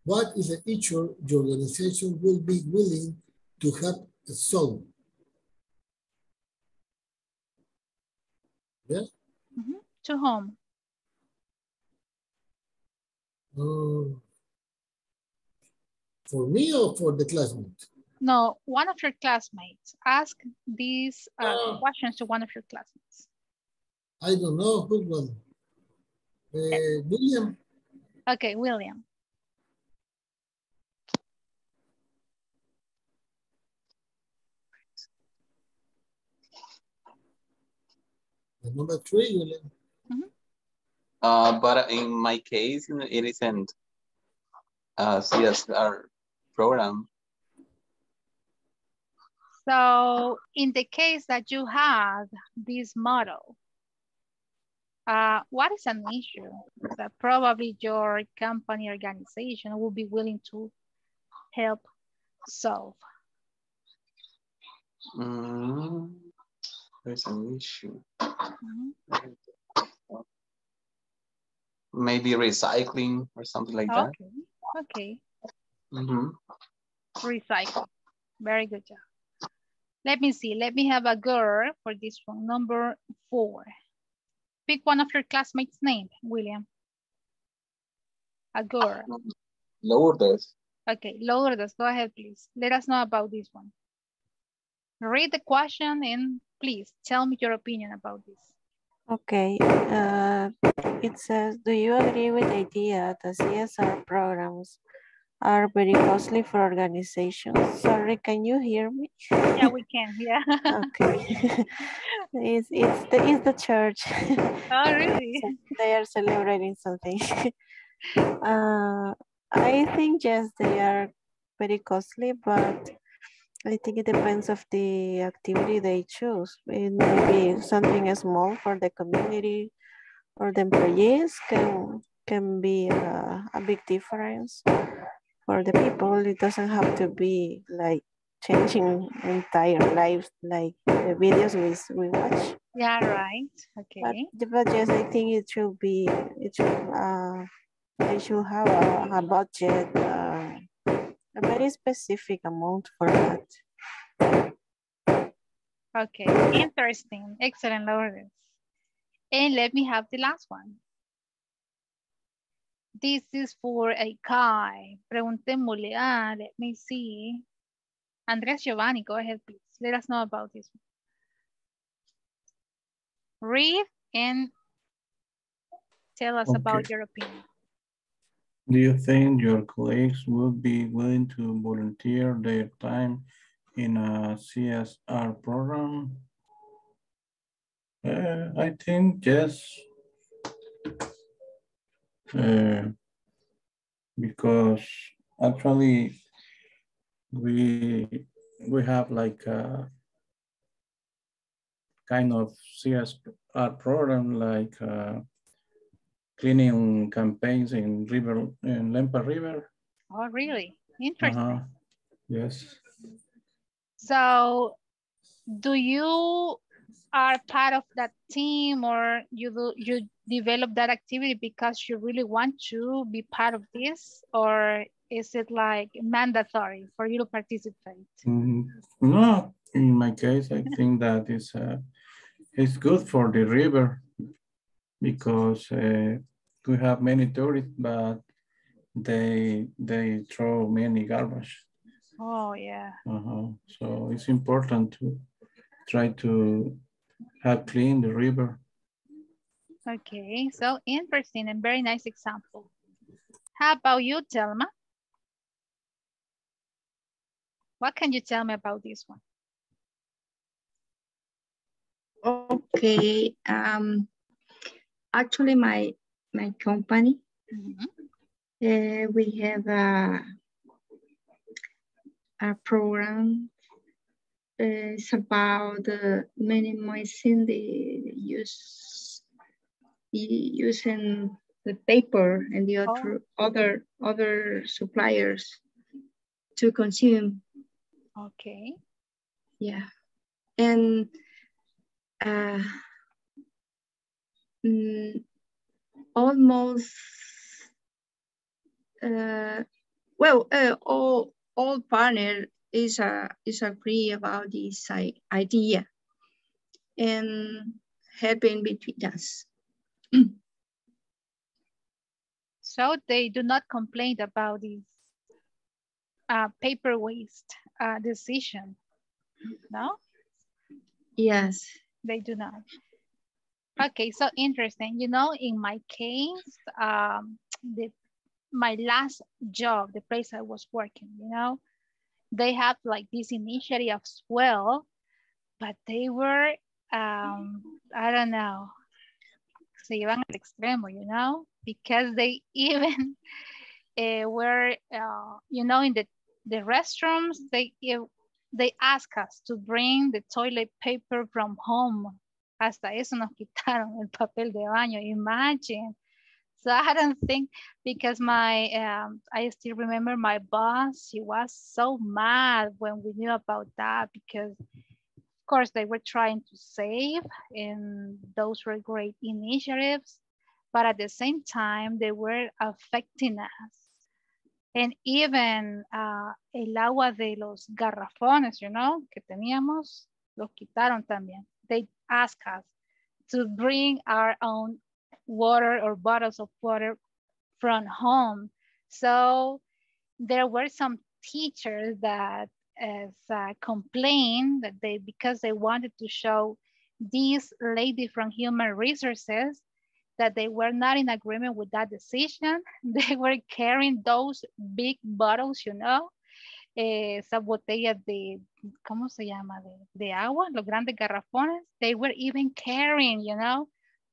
What is the issue your organization will be willing to help solve? Yeah? Mm-hmm. To whom? Uh, for me or for the classmate? No, one of your classmates. Ask these uh, uh, questions to one of your classmates. I don't know who one. Uh, okay. William. Okay, William. Number three, William. Mm-hmm. Uh, but in my case, it isn't a C S R program. So in the case that you have this model, uh, what is an issue that probably your company organization will be willing to help solve? Mm-hmm. There's an issue. Mm-hmm. Maybe recycling or something like okay. that. Okay. Mm-hmm. Recycling. Very good job. Let me see, let me have a girl for this one, number four. Pick one of your classmates' name, William. Agur. Lourdes. Okay, Lourdes, go ahead, please. Let us know about this one. Read the question and please tell me your opinion about this. Okay, uh, it says, do you agree with the idea that C S R programs are very costly for organizations? Sorry, can you hear me? Yeah, we can, yeah. Okay. it's, it's, the, it's the church. Oh, really? They are celebrating something. uh, I think, yes, they are very costly, but I think it depends on the activity they choose. It may be something small for the community or the employees can, can be a, a big difference. For the people, it doesn't have to be like changing entire lives like the videos we, we watch. Yeah, right. Okay. But, but yes, I think it should be, it should, uh, they should have a, a budget, uh, a very specific amount for that. Okay, interesting. Excellent, Lourdes. And let me have the last one. This is for a guy. Preguntémosle, ah, let me see. Andrés Giovanni, go ahead, please. Let us know about this one. Read and tell us okay. about your opinion. Do you think your colleagues would be willing to volunteer their time in a C S R program? Uh, I think yes. Uh, because actually we we have like a kind of C S R program like uh, cleaning campaigns in river in Lempa River. Oh, really? Interesting. Uh-huh. Yes. So, do you are part of that team, or you do you develop that activity because you really want to be part of this, or is it like mandatory for you to participate? Mm-hmm. No, in my case, I think that it's uh, it's good for the river because uh, we have many tourists, but they they throw many garbage. Oh yeah. Uh-huh. So it's important to try to have clean the river. Okay, so interesting and very nice example. How about you, Thelma? What can you tell me about this one? Okay, um, actually my my company, mm-hmm. uh, we have a, a program. Uh, it's about uh, minimizing the use using the paper and the other oh. other other suppliers to consume. Okay. Yeah, and uh, mm, almost uh, well, uh, all all partners is a is agree about this idea and helping between us. So they do not complain about this uh, paper waste uh, decision, no? Yes. They do not. Okay, so interesting. You know, in my case, um, the, my last job, the place I was working, you know, they have like this initiative as well, but they were, um, I don't know, se llevan al extremo, you know, because they even uh, were, uh, you know, in the, the restrooms, they, they asked us to bring the toilet paper from home. Hasta eso nos quitaron el papel de baño, imagine. So I don't think, because my, um, I still remember my boss, she was so mad when we knew about that because of course they were trying to save and those were great initiatives, but at the same time they were affecting us. And even uh, el agua de los garrafones, you know, que teníamos, los quitaron también. They asked us to bring our own water or bottles of water from home. So there were some teachers that uh, complained that they, because they wanted to show this lady from Human Resources, that they were not in agreement with that decision. They were carrying those big bottles, you know, esas botellas de, ¿cómo se llama? De, de agua, los grandes garrafones. They were even carrying, you know,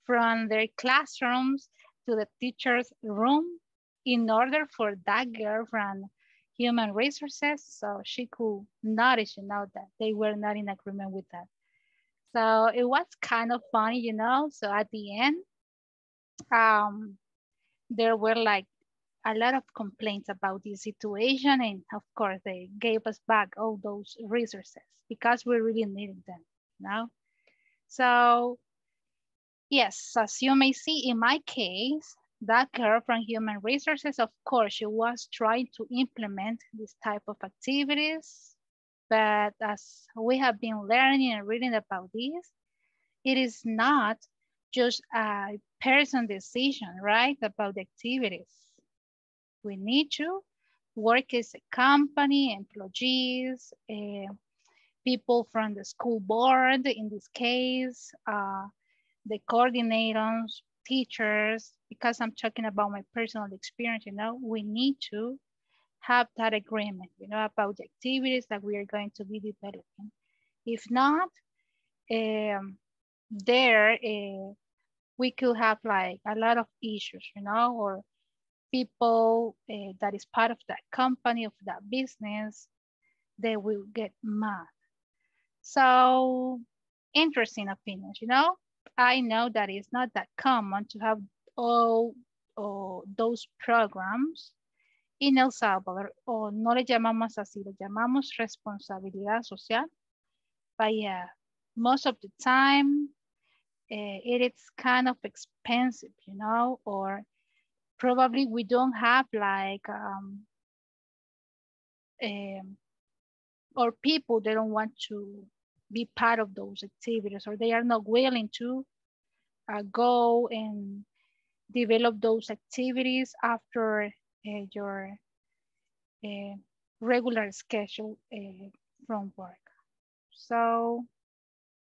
from their classrooms to the teacher's room in order for that girl from Human Resources, so she could notice, you know, that they were not in agreement with that. So it was kind of funny, you know, so at the end, um, there were like a lot of complaints about this situation, and of course they gave us back all those resources because we really needed them, you know? So yes, as you may see in my case, that girl from Human Resources, of course, she was trying to implement this type of activities, but as we have been learning and reading about this, it is not just a person decision, right, about the activities. We need to work as a company, employees, uh, people from the school board, in this case, uh, the coordinators, teachers, because I'm talking about my personal experience, you know, we need to have that agreement, you know, about the activities that we are going to be developing. If not, um, there uh, we could have like a lot of issues, you know, or people uh, that is part of that company, of that business, they will get mad. So interesting opinions, you know? I know that it's not that common to have all, all those programs in El Salvador, o no le llamamos así, le llamamos responsabilidad social. But yeah, most of the time, uh, it is kind of expensive, you know, or probably we don't have like, um, um, or people, they don't want to be part of those activities, or they are not willing to uh, go and develop those activities after uh, your uh, regular schedule uh, from work. So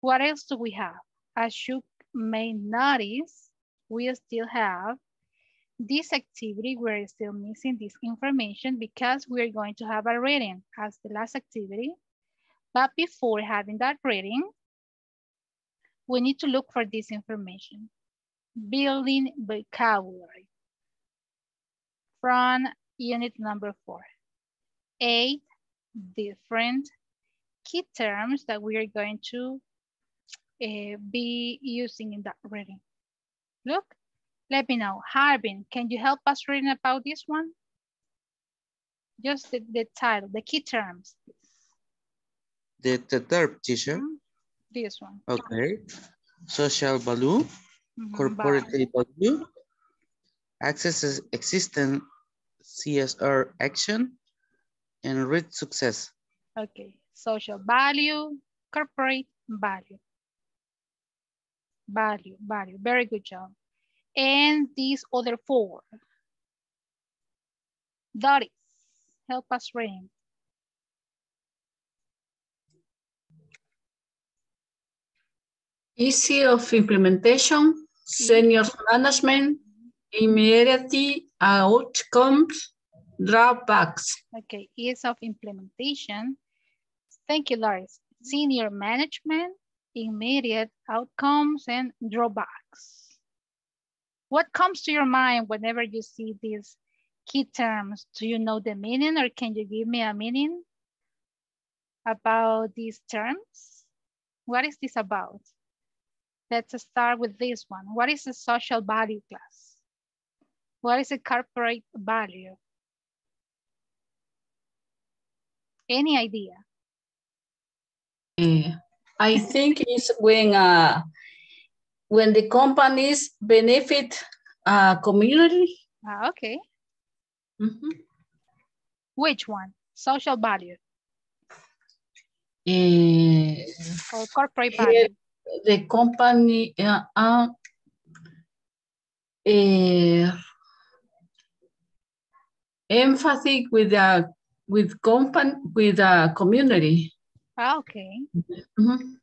what else do we have? As you may notice, we still have this activity. We're still missing this information because we're going to have a reading as the last activity. But before having that reading, we need to look for this information. Building vocabulary from unit number four. Eight different key terms that we are going to uh, be using in that reading. Look, let me know. Harvin, can you help us reading about this one? Just the, the title, the key terms. The, the third teacher. This one. Okay. Social value, mm-hmm. corporate value, access existing C S R action, and reach success. Okay. Social value, corporate value. Value, value. Very good job. And these other four. Doris, help us read. Easy of implementation, senior management, immediate outcomes, drawbacks. Okay, ease of implementation. Thank you, Doris. Senior management, immediate outcomes, and drawbacks. What comes to your mind whenever you see these key terms? Do you know the meaning, or can you give me a meaning about these terms? What is this about? Let's start with this one. What is a social value, class? What is a corporate value? Any idea? I think it's when uh, when the companies benefit uh, community. Ah, okay. Mm-hmm. Which one? Social value? Uh, or corporate value? the company uh, uh, uh, emphasis with a with company with a community. Okay. Mm-hmm.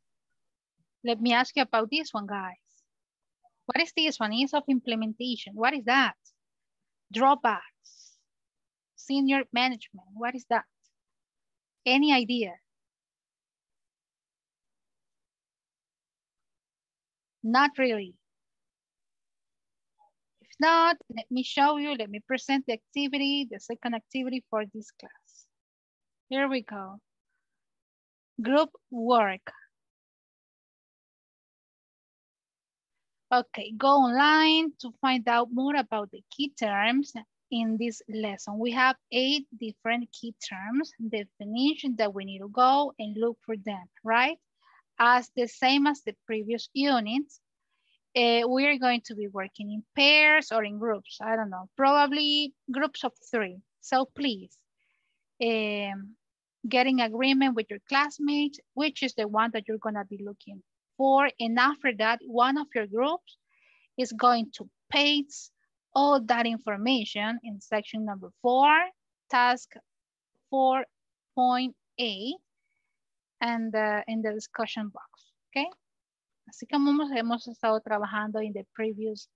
Let me ask you about this one, guys. What is this one? Ease of implementation. What is that? Drawbacks. Senior management. What is that? Any idea? Not really. If not, let me show you. Let me present the activity, the second activity for this class. Here we go. Group work. Okay, go online to find out more about the key terms in this lesson. We have eight different key terms, definition that we need to go and look for them, right? As the same as the previous units, uh, we are going to be working in pairs or in groups. I don't know, probably groups of three. So please, um, get in agreement with your classmates, which is the one that you're gonna be looking for. For and after that, one of your groups is going to paste all that information in section number four, task four point eight, and uh, in the discussion box, okay? Así como hemos estado trabajando in the previous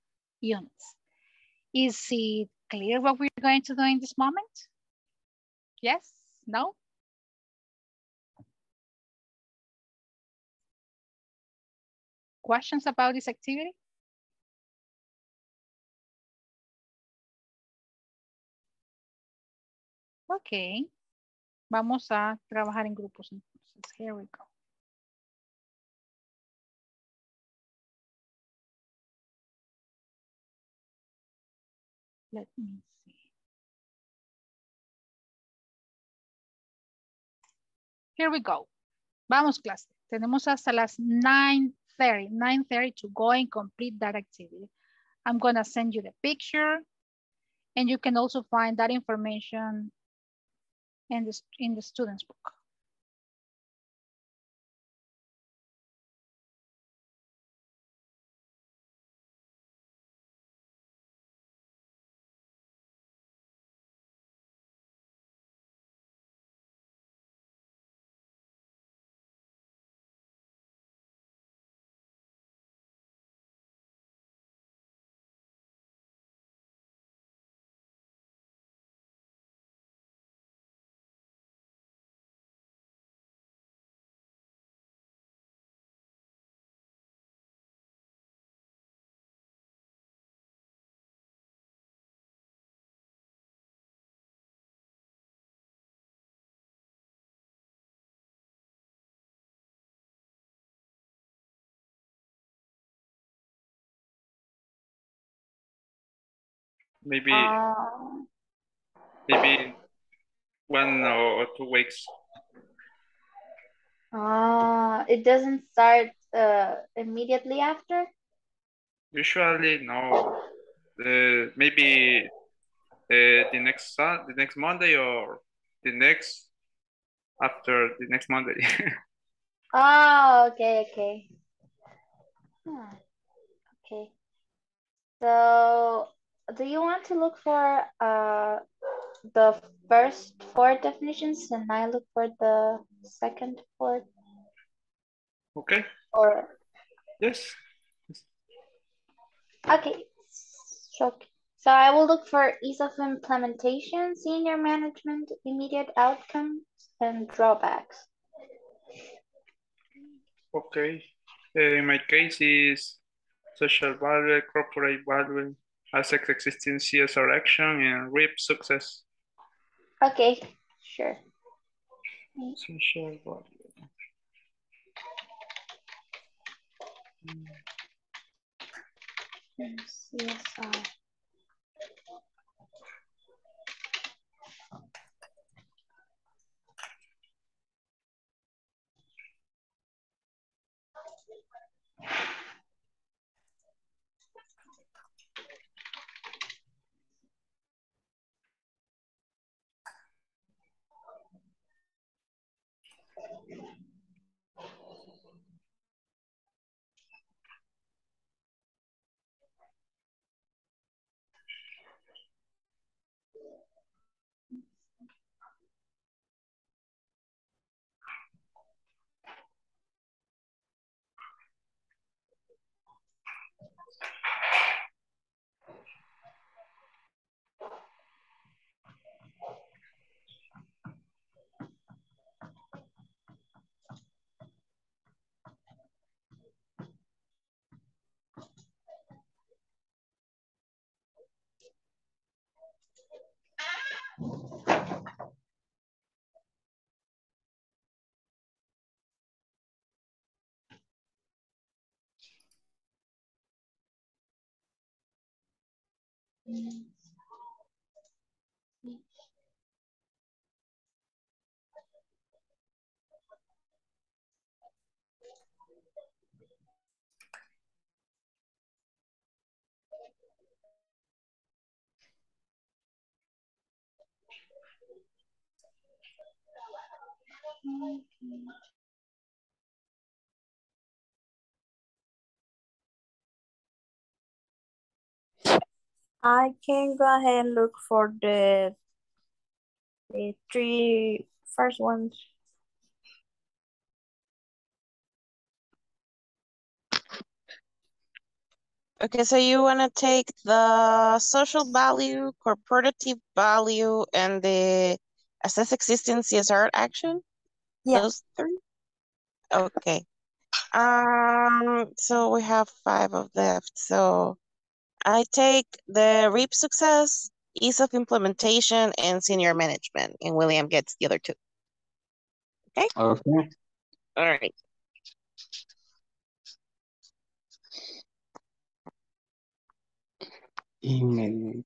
units. Is it clear what we're going to do in this moment? Yes? No? Questions about this activity? Okay, vamos a trabajar en grupos entonces. Here we go. Let me see. Here we go. Vamos, clase. Tenemos hasta las nine. nine thirty to go and complete that activity. I'm gonna send you the picture, and you can also find that information in the, in the student's book. Maybe, uh, maybe one or two weeks. Uh, it doesn't start uh, immediately after? Usually, no. Uh, maybe uh, the next uh, the next Monday or the next after the next Monday. Oh, okay, okay. Huh. Okay. So, do you want to look for uh, the first four definitions and I look for the second four? Okay. Or yes. Okay. So, so I will look for ease of implementation, senior management, immediate outcomes, and drawbacks. Okay. Uh, in my case is social value, corporate value, assess existing C S R action, and reap success. Okay, sure. Social value. C S R. Okay. I can go ahead and look for the, the three first ones. Okay, so you want to take the social value, corporative value, and the assess existing C S R action? Yeah. Those three? Okay. Um. So we have five of left, so... I take the REAP success, ease of implementation, and senior management, and William gets the other two. Okay? Okay. All right. Immediate.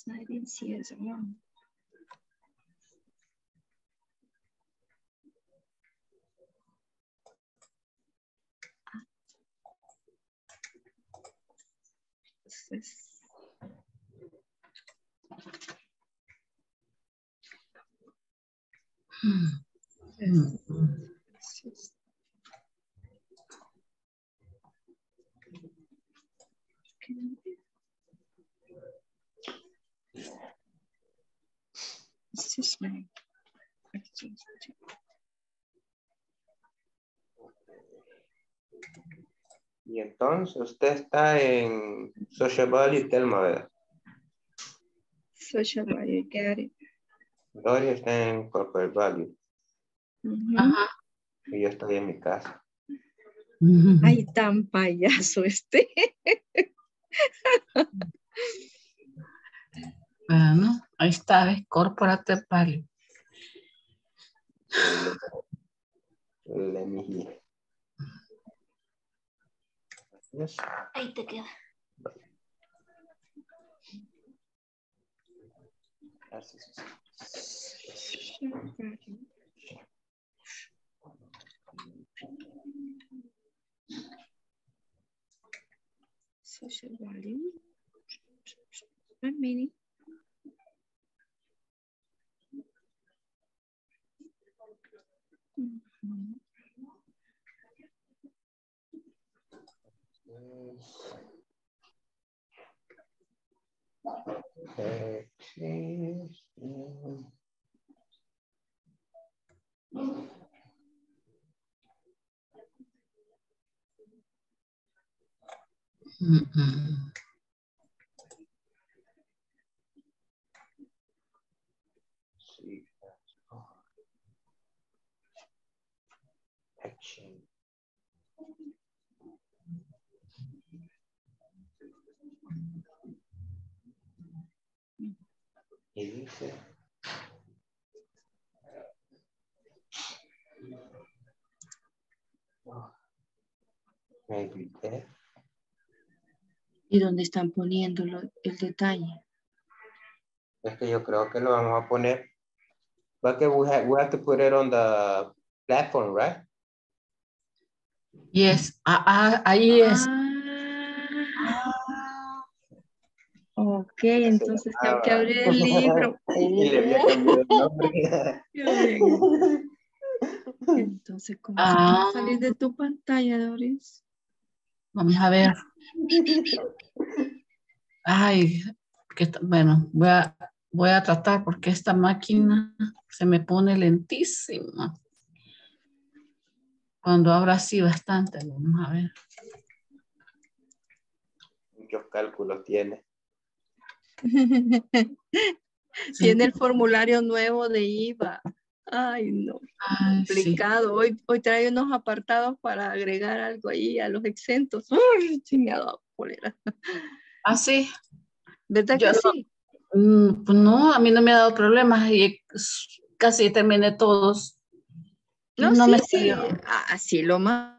I didn't see it as wrong. Hmm. Mm-hmm. Okay. It's just my questions. Y entonces usted está en Social Value, Thelma, ¿verdad? Social Value, got it. Gloria está en Corporate Value. Uh-huh. Ajá. Y yo estoy en mi casa. Uh-huh. Ay, tan payaso este. Bueno, ahí está, es Corporate Value. Let me hear. Yes. Ahí te queda. Gracias. Social value. One minute. Mm-hmm. Mm-mm. Action. Y dice, ¿y dónde están poniendo el detalle? Es que yo creo que lo vamos a poner. But we have, we have to put it on the platform, right? Yes, ah, ah, yes. Ah. Ok, entonces tengo que abrir el libro. Y le había cambiado el nombre. Entonces, ¿cómo ah. salir de tu pantalla, Doris? Vamos a ver. Ay, que, bueno, voy a, voy a tratar porque esta máquina se me pone lentísima. Cuando abra así bastante, vamos a ver. Muchos cálculos tiene. Sí. Tiene el formulario nuevo de I V A. Ay, no. Ay, complicado. Sí. Hoy, hoy trae unos apartados para agregar algo ahí a los exentos. Uy, chingado, polera. Ah, sí. ¿Verdad Yo que no, sí? No, a mí no me ha dado problemas y casi terminé todos. No, no sí, me sí. Así lo más.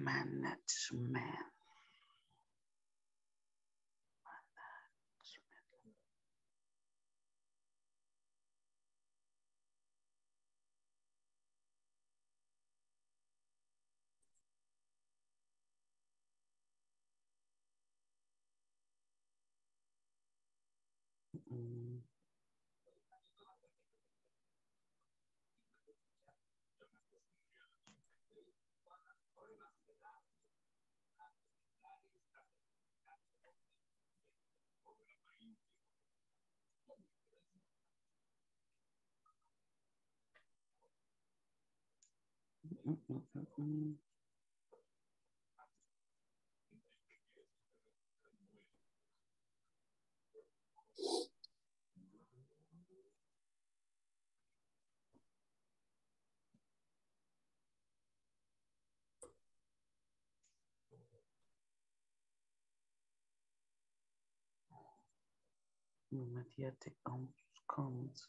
Management. Mm-hmm. Mediatic outcomes.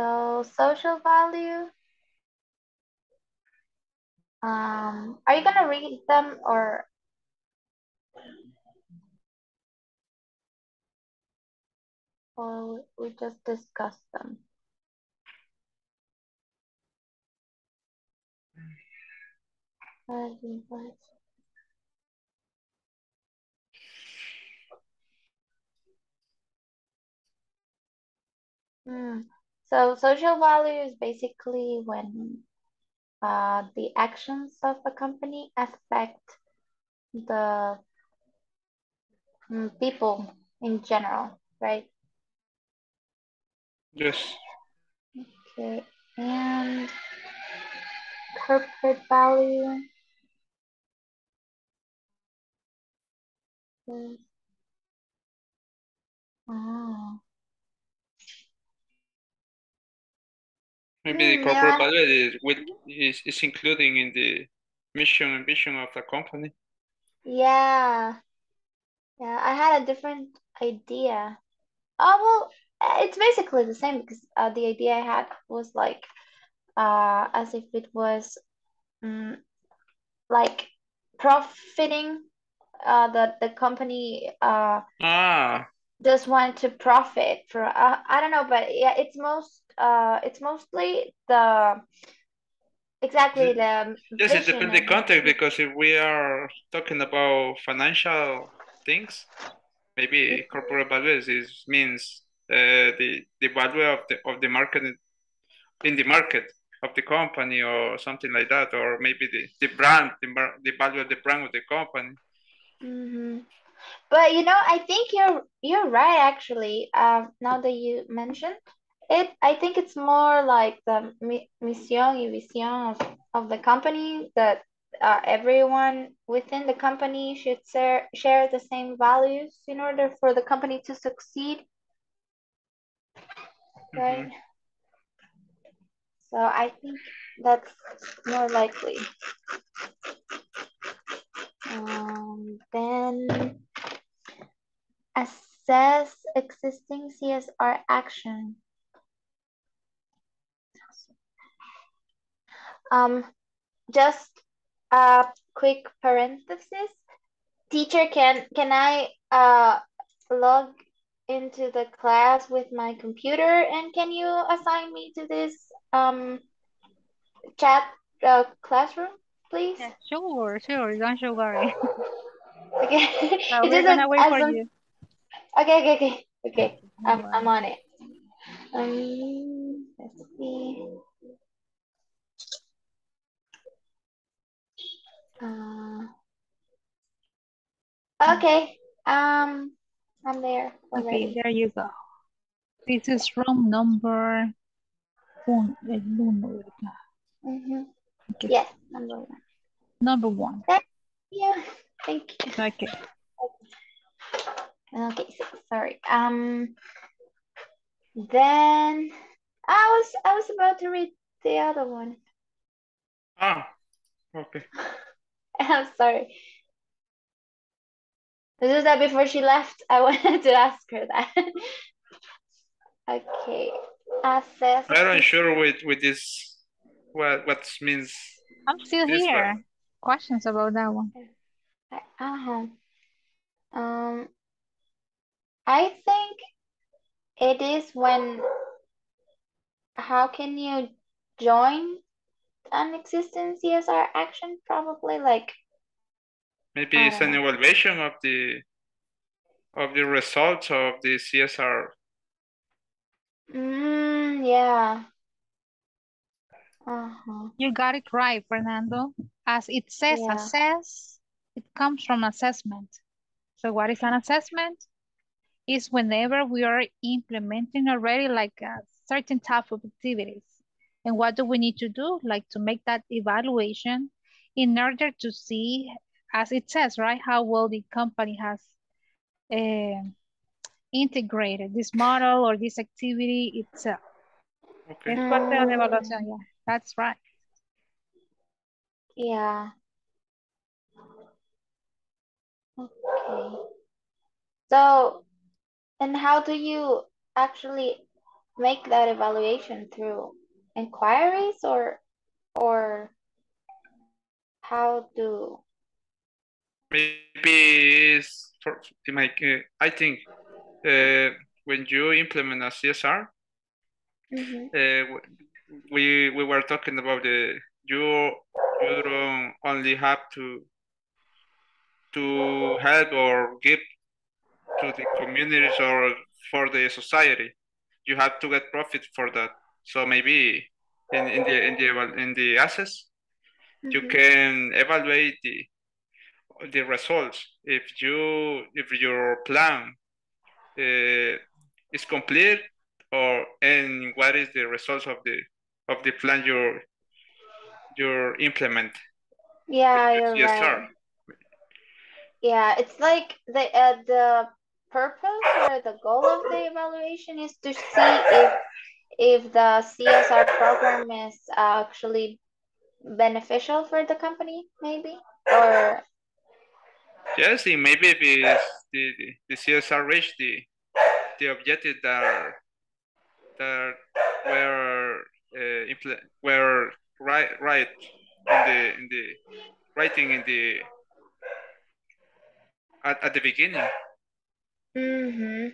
So social value. Um, are you gonna read them or? Or we just discuss them? Mm. So social value is basically when uh, the actions of a company affect the um, people in general, right? Yes. Okay, and corporate value. Oh. Maybe the corporate yeah. value is, with, is, is including in the mission and vision of the company. Yeah. Yeah, I had a different idea. Oh, well, it's basically the same because uh, the idea I had was like, uh, as if it was um, like profiting, uh, the, the company uh, ah. just wanted to profit for, uh, I don't know, but yeah, it's most, Uh, it's mostly the exactly the yes. It depends on the context, because if we are talking about financial things, maybe corporate values is means uh, the the value of the of the market in the market of the company or something like that, or maybe the the brand the, the value of the brand of the company. Mm-hmm. But you know, I think you're you're right actually. Uh, now that you mentioned. It, I think it's more like the mission y vision of, of the company, that uh, everyone within the company should share, share the same values in order for the company to succeed. Right? Mm-hmm. So I think that's more likely. Um, then assess existing C S R action. Um, just a quick parenthesis. Teacher, can can I uh log into the class with my computer, and can you assign me to this um chat uh, classroom, please? Yeah, sure, sure. Don't you worry. Okay. No, we're gonna wait for you. Okay, okay, okay, okay. I'm I'm on it. Um, let's see. Uh, okay, um, I'm there already. Okay, there you go. This is room number one. Mm-hmm. Okay. Yes, number one. Number one. Thank you. Thank you. Okay. Okay, so, sorry. Um, then I was I was about to read the other one. Ah, okay. I'm sorry. This is that before she left, I wanted to ask her that. Okay. Assess. I'm not sure with, with this, what, what means. I'm still here. One. Questions about that one. Uh-huh. Um, I think it is when, how can you join an existing C S R action, probably like maybe it's an know. evaluation of the of the results of the C S R. Mm, yeah. Uh-huh. You got it right, Fernando. As it says, yeah. assess, it comes from assessment. So what is an assessment? It's whenever we are implementing already like a certain type of activities. And what do we need to do? Like to make that evaluation in order to see, as it says, right? How well the company has uh, integrated this model or this activity itself. Okay. It's part of the evaluation, yeah. That's right. Yeah. Okay. So, and how do you actually make that evaluation through inquiries or or how do? Maybe it's for my, uh, I think uh, when you implement a C S R, mm-hmm. uh, we we were talking about the you you don't only have to to help or give to the communities or for the society. You have to get profit for that. So maybe in, in the in the in the assets, mm-hmm. you can evaluate the the results. If you if your plan uh, is complete, or and what is the results of the of the plan you you implement? Yeah, you're right. Yeah, it's like the uh, the purpose or the goal of the evaluation is to see if if the C S R program is uh, actually beneficial for the company, maybe, or yes, maybe if it's the, the the C S R reached the the objective that that were uh, were right right in the in the writing in the. At, at the beginning. Mm-hmm.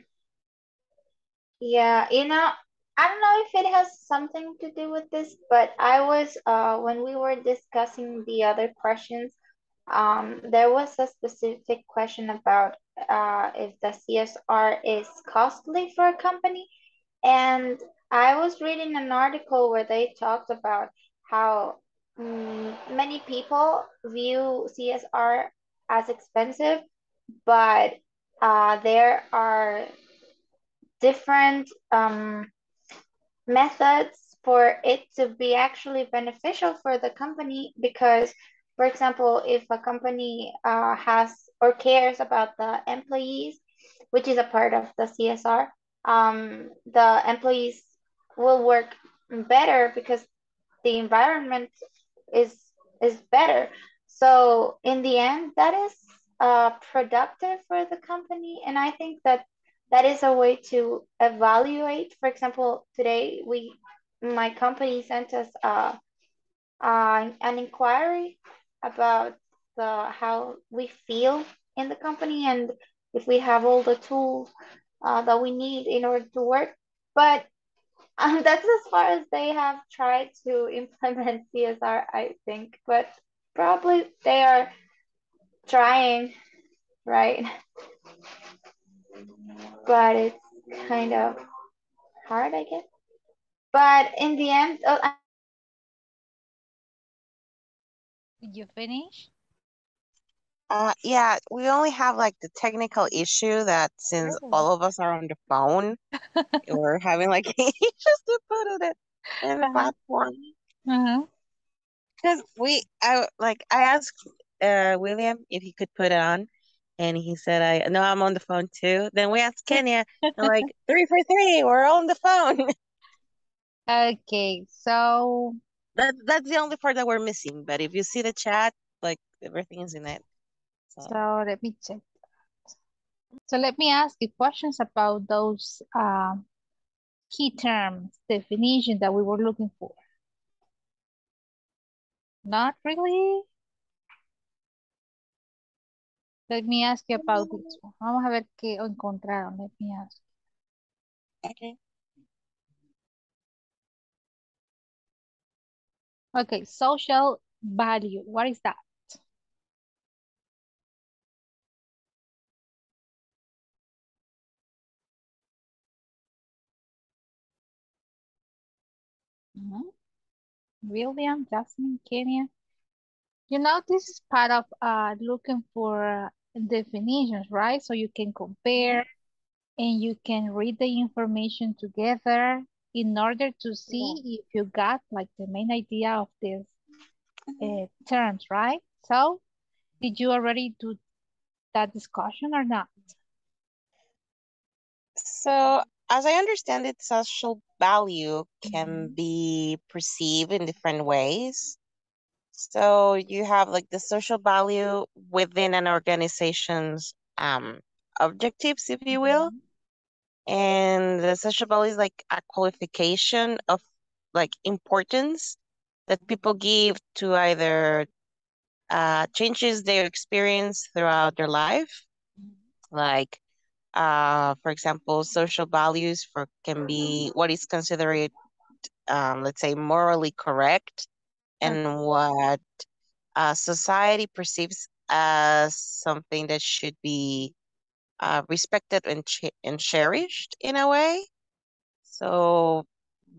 Yeah, you know, I don't know if it has something to do with this, but I was, uh, when we were discussing the other questions, um, there was a specific question about uh, if the C S R is costly for a company. And I was reading an article where they talked about how um, many people view C S R as expensive, but uh, there are different um, methods for it to be actually beneficial for the company, because, for example, if a company uh, has or cares about the employees, which is a part of the C S R, um, the employees will work better because the environment is is better. So in the end, that is Uh, productive for the company, and I think that that is a way to evaluate. For example, today we, my company sent us uh, uh, an inquiry about the how we feel in the company and if we have all the tools uh, that we need in order to work. But um, that's as far as they have tried to implement C S R, I think. But probably they are trying, right? But it's kind of hard, I guess. But in the end, oh, I... you finish? Uh, yeah, we only have like the technical issue that since okay. all of us are on the phone, we're having like issues to put it in the platform. Because uh-huh. we, I like, I asked Uh, William, if he could put it on, and he said, "I no, I'm on the phone too." Then we asked Kenia, and like three for three, we're on the phone. Okay, so that that's the only part that we're missing. But if you see the chat, like everything is in it. So, so let me check. So let me ask you questions about those uh, key terms definition that we were looking for. Not really. Let me ask you about this one. Vamos a ver qué encontraron. Let me ask. Okay. Okay, social value. What is that? Mm-hmm. William, Yasmin, Kenia. You know, this is part of uh, looking for definitions, right? So you can compare and you can read the information together in order to see yeah. if you got like the main idea of these uh, terms, right? So did you already do that discussion or not? So as I understand it, social value can be perceived in different ways. So you have like the social value within an organization's um, objectives, if you will. And the sociable is like a qualification of like importance that people give to either uh, changes they experience throughout their life. Like, uh, for example, social values for can be what is considered, um, let's say, morally correct, and what uh, society perceives as something that should be uh, respected and ch and cherished in a way. So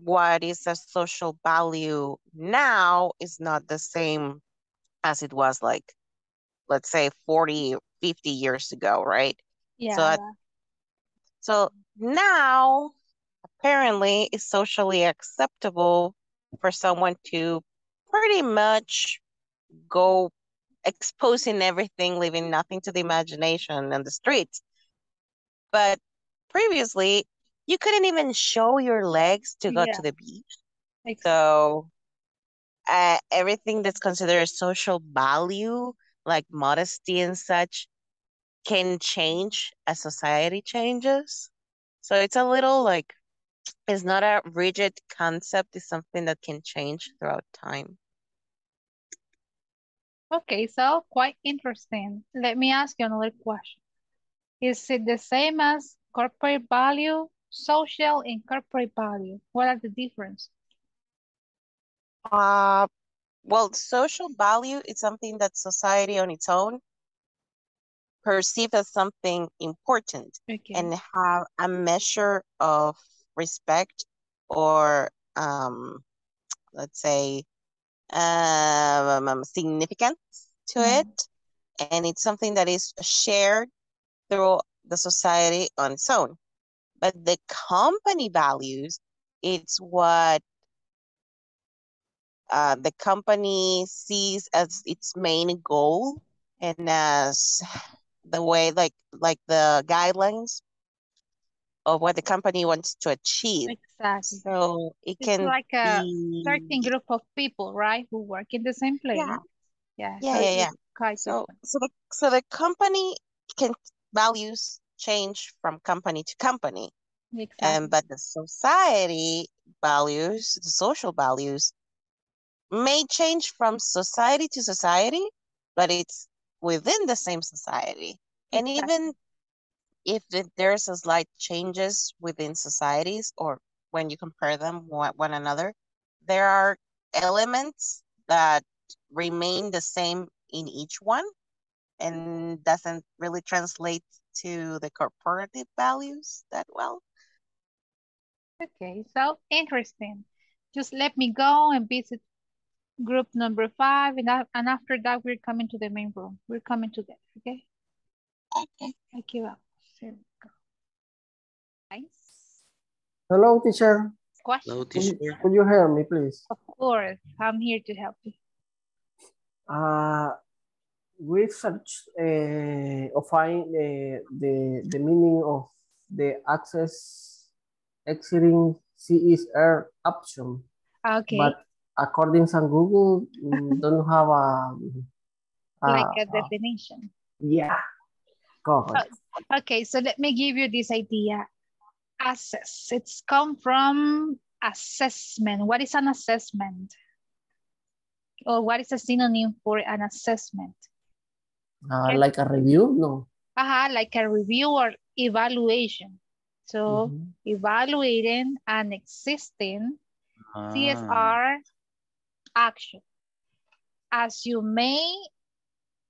what is a social value now is not the same as it was like, let's say forty, fifty years ago, right? Yeah. So, I, so now apparently it's socially acceptable for someone to pretty much go exposing everything, leaving nothing to the imagination and the streets. But previously, you couldn't even show your legs to go yeah. to the beach. Exactly. So uh, everything that's considered social value, like modesty and such, can change as society changes. So it's a little like, it's not a rigid concept. It's something that can change throughout time. Okay, so quite interesting. Let me ask you another question. Is it the same as corporate value? Social and corporate value, what are the differences? Uh, well, social value is something that society on its own perceives as something important okay. and have a measure of respect or, um, let's say, um, significance to mm-hmm. it. And it's something that is shared through the society on its own. But the company values, it's what uh, the company sees as its main goal and as the way, like, like the guidelines of what the company wants to achieve. Exactly. So it it's can like a be... certain group of people, right, who work in the same place. Yeah, yeah, yeah. So, yeah, yeah. Quite so, so, the, so the company can values change from company to company. Exactly. Um, but the society values, the social values may change from society to society, but it's within the same society. Exactly. And even if the, there's a slight changes within societies or when you compare them one, one another, there are elements that remain the same in each one and doesn't really translate to the corporative values that well. Okay, so interesting. Just let me go and visit group number five, and, and after that we're coming to the main room. We're coming together, okay? Okay. I give up. Here we go. Nice. Hello, teacher. Question. Hello, teacher. Can you, can you hear me, please? Of course, I'm here to help you. Uh, we search uh, or find uh, the, the meaning of the access exiting C S R option. Okay. But according to Google, don't have a... a like a definition. A, yeah. Go ahead. Oh, okay, so let me give you this idea. Access, it's come from assessment. What is an assessment? Or what is a synonym for an assessment? Uh, okay. Like a review, no? Uh-huh, like a review or evaluation. So mm-hmm. evaluating an existing ah. C S R action. As you may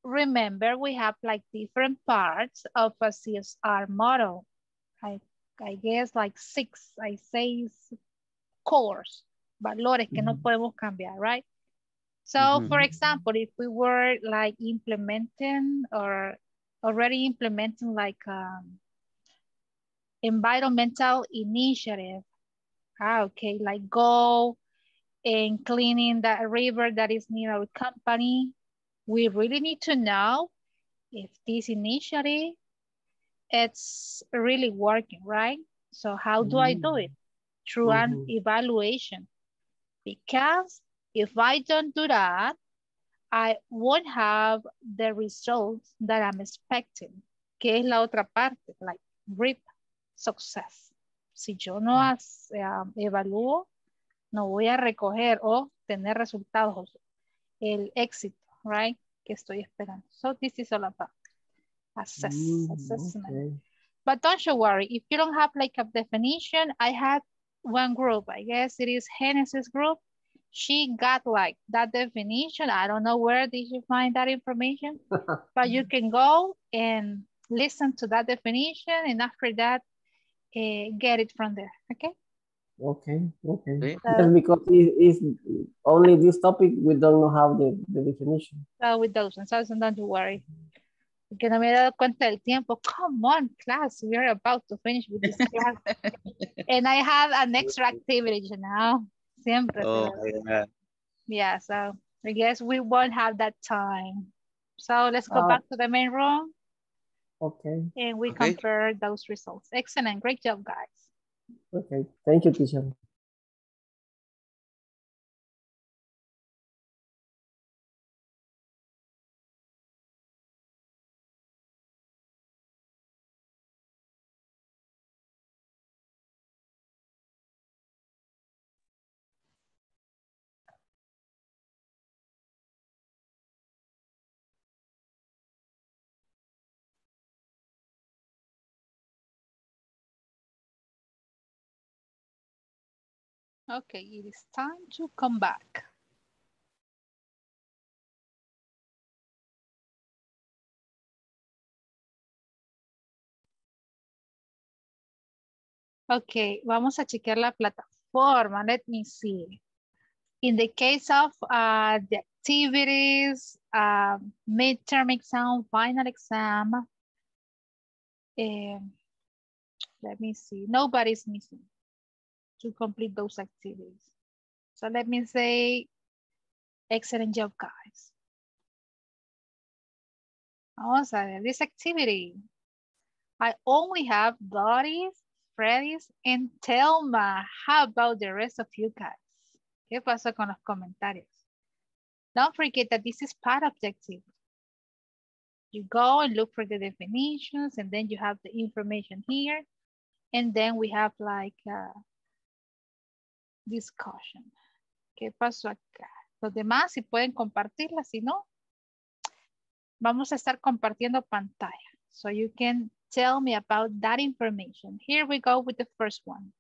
remember, we have like different parts of a C S R model. I, I guess like six, I say cores, valores mm-hmm. que no podemos cambiar, right? So, mm-hmm. for example, if we were like implementing or already implementing like um, environmental initiative, ah, okay, like go and cleaning the river that is near our company, we really need to know if this initiative, it's really working, right? So how do mm-hmm. I do it? Through mm-hmm. an evaluation, because if I don't do that, I won't have the results that I'm expecting, que es la otra parte, like R I P, success. si yo no as, eh, evalúo, no voy a recoger o tener resultados, el éxito, right, que estoy esperando. So this is all about assess, mm, assessment. Okay. But don't you worry, if you don't have like a definition, I had one group, I guess it is Genesis group. She got like that definition. I don't know where did you find that information, but you can go and listen to that definition and after that, uh, get it from there, okay? Okay, okay. So, that's because it is only this topic, we don't know how the, the definition. So with those ones, so don't you worry. Porque no me he dado cuenta del tiempo. Come on, class, we are about to finish with this class. And I have an extra activity, you know? Siempre. Oh, yeah. Yeah, so I guess we won't have that time. So let's go uh, back to the main room. Okay. And we okay. compare those results. Excellent. Great job, guys. Okay. Thank you, teacher. Okay, it is time to come back. Okay, vamos a chequear la plataforma. Let me see. In the case of uh, the activities, uh, midterm exam, final exam, um, let me see. Nobody's missing to complete those activities. So let me say, excellent job, guys. Vamos a ver, this activity. I only have Doris, Freddy's, and Thelma. How about the rest of you guys? ¿Qué pasó con los comentarios? Don't forget that this is part of the activity. You go and look for the definitions, and then you have the information here. And then we have like, uh, discussion. ¿Qué pasó acá? Los demás si pueden compartirla, si no, vamos a estar compartiendo pantalla. So you can tell me about that information. Here we go with the first one.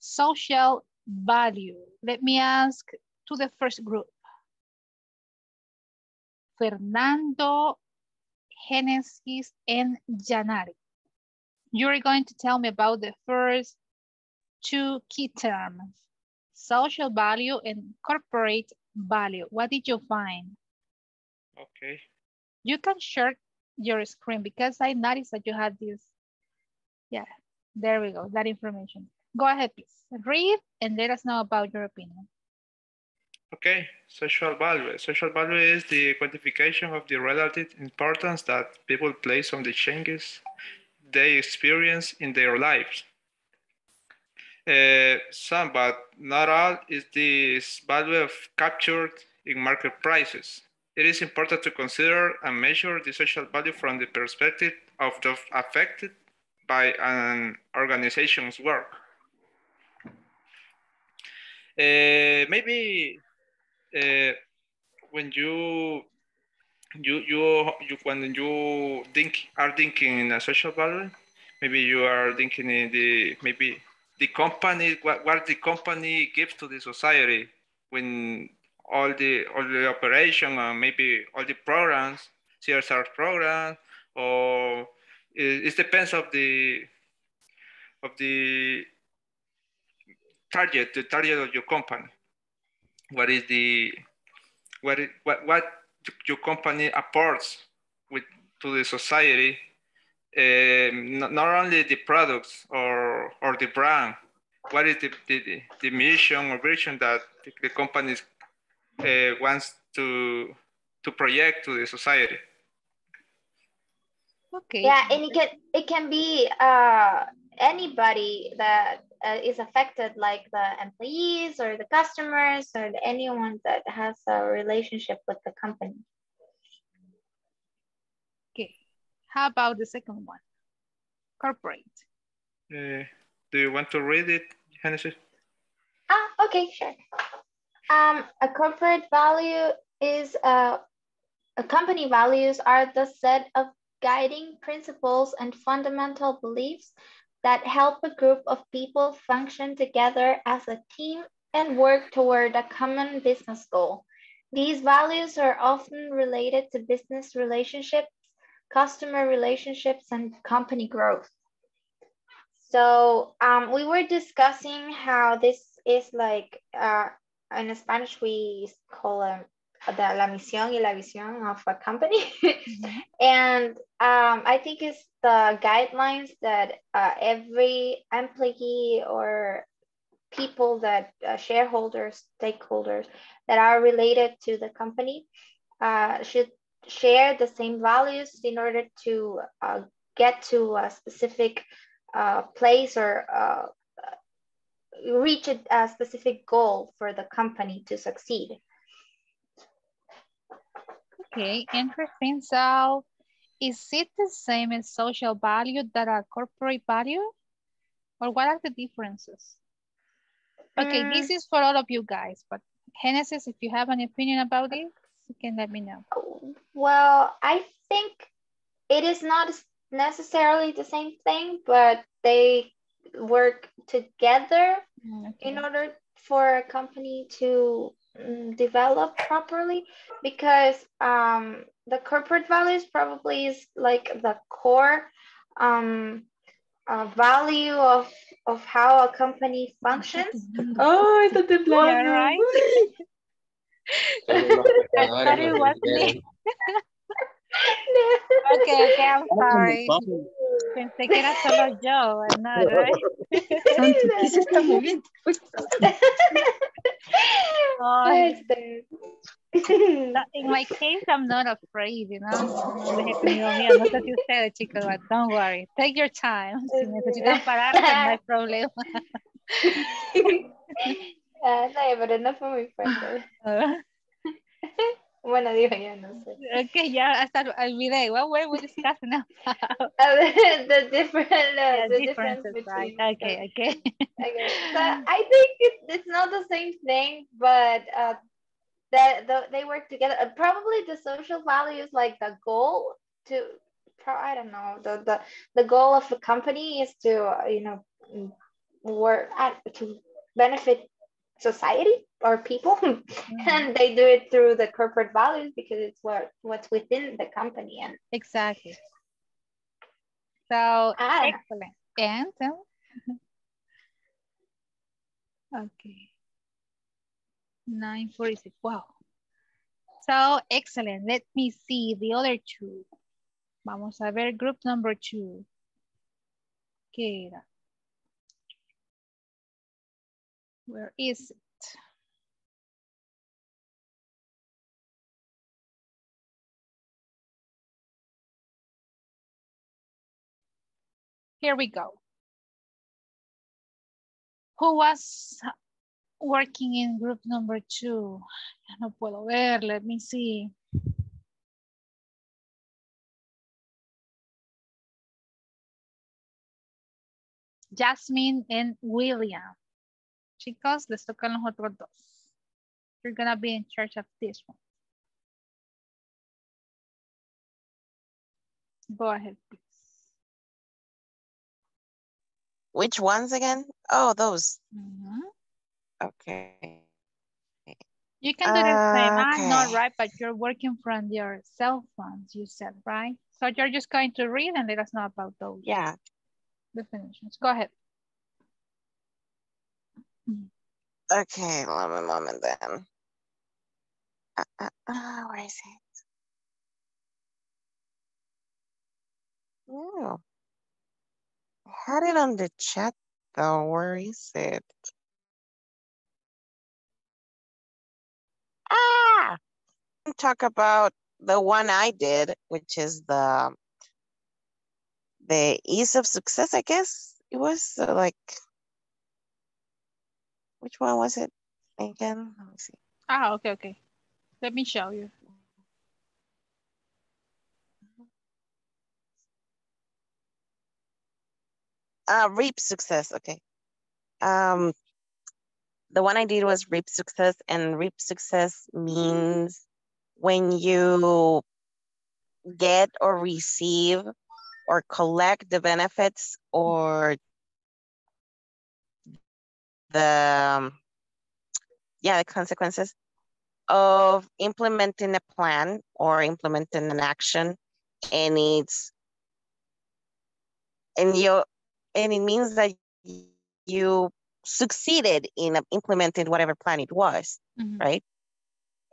Social value. Let me ask to the first group. Fernando, Génesis, and Yanari. You're going to tell me about the first two key terms, social value and corporate value. What did you find? Okay. You can share your screen because I noticed that you had this. Yeah, there we go, that information. Go ahead, please. Read and let us know about your opinion. Okay, social value. Social value is the quantification of the relative importance that people place on the changes they experience in their lives. Uh, some, but not all, is this value of captured in market prices. It is important to consider and measure the social value from the perspective of those affected by an organization's work. Uh, maybe uh, when you you you you when you think are thinking in a social value, maybe you are thinking in the maybe. The company, what, what the company gives to the society when all the all the operation and maybe all the programs, C S R programs, or it, it depends of the of the target, the target of your company. What is the what is, what what your company apports with to the society? Um, not, not only the products or or the brand. What is the the, the mission or vision that the, the company uh, wants to to project to the society? Okay. Yeah, and it can it can be uh, anybody that uh, is affected, like the employees or the customers or anyone that has a relationship with the company. How about the second one? Corporate. Uh, do you want to read it, Genesis? Ah, okay, sure. Um, a corporate value is a, a company values are the set of guiding principles and fundamental beliefs that help a group of people function together as a team and work toward a common business goal. These values are often related to business relationships, customer relationships, and company growth. So um, we were discussing how this is like, uh, in Spanish, we call um, the, la misión y la visión of a company. Mm-hmm. And um, I think it's the guidelines that uh, every employee or people that uh, shareholders, stakeholders that are related to the company uh, should share the same values in order to uh, get to a specific uh, place or uh, reach a, a specific goal for the company to succeed. Okay, interesting. So is it the same as social value that a corporate value? Or what are the differences? Okay, mm. This is for all of you guys, but Genesis, if you have an opinion about it, you can let me know. Well, I think it is not necessarily the same thing, but they work together okay. in order for a company to develop properly, because um, the corporate values probably is like the core um, uh, value of, of how a company functions. Oh, I thought the plan. Yeah, right? I thought it was me. Okay, okay, I'm sorry. Pensé que era solo yo, and not, right? Oh, in my case, I'm not afraid, you know. No sé si ustedes, chicos, but don't worry. Take your time. Si necesitan pararse, no hay problema. Ah, no, pero no fue muy fuerte. Bueno, digo, ya no sé. Okay, ya hasta olvidé. What were we discussing about? the different, uh, the, the difference between. Right. Okay, okay. Okay. So I think it, it's not the same thing, but uh, that the, they work together. Uh, probably the social value is like the goal to. I don't know. The the the goal of a company is to uh, you know work at, to benefit society or people, mm-hmm. and they do it through the corporate values because it's what what's within the company. And exactly. So ah. excellent. And um, okay, nine forty-six. Wow. So excellent. Let me see the other two. Vamos a ver group number two. ¿Qué era? Where is it? Here we go. Who was working in group number two? Ya no puedo ver, let me see. Yasmin and William. Chicos, les tocan los otros dos. You're gonna be in charge of this one. Go ahead, please. Which ones again? Oh, those. Mm-hmm. Okay. You can do uh, the same. Okay. I'm not right, but you're working from your cell phones, you said, right? So you're just going to read and let us know about those. Yeah. Definitions. Go ahead. Okay, love a moment then. Uh, uh, uh, where is it? Oh, I had it on the chat though. Where is it? Ah, talk about the one I did, which is the the ease of success. I guess it was uh, like. Which one was it again? Let me see. Ah, okay, okay. Let me show you. Uh, reap success, okay. Um, the one I did was reap success, and reap success means when you get or receive or collect the benefits or the, um, yeah, the consequences of implementing a plan or implementing an action, and it's, and you, and it means that you succeeded in implementing whatever plan it was, mm-hmm. right?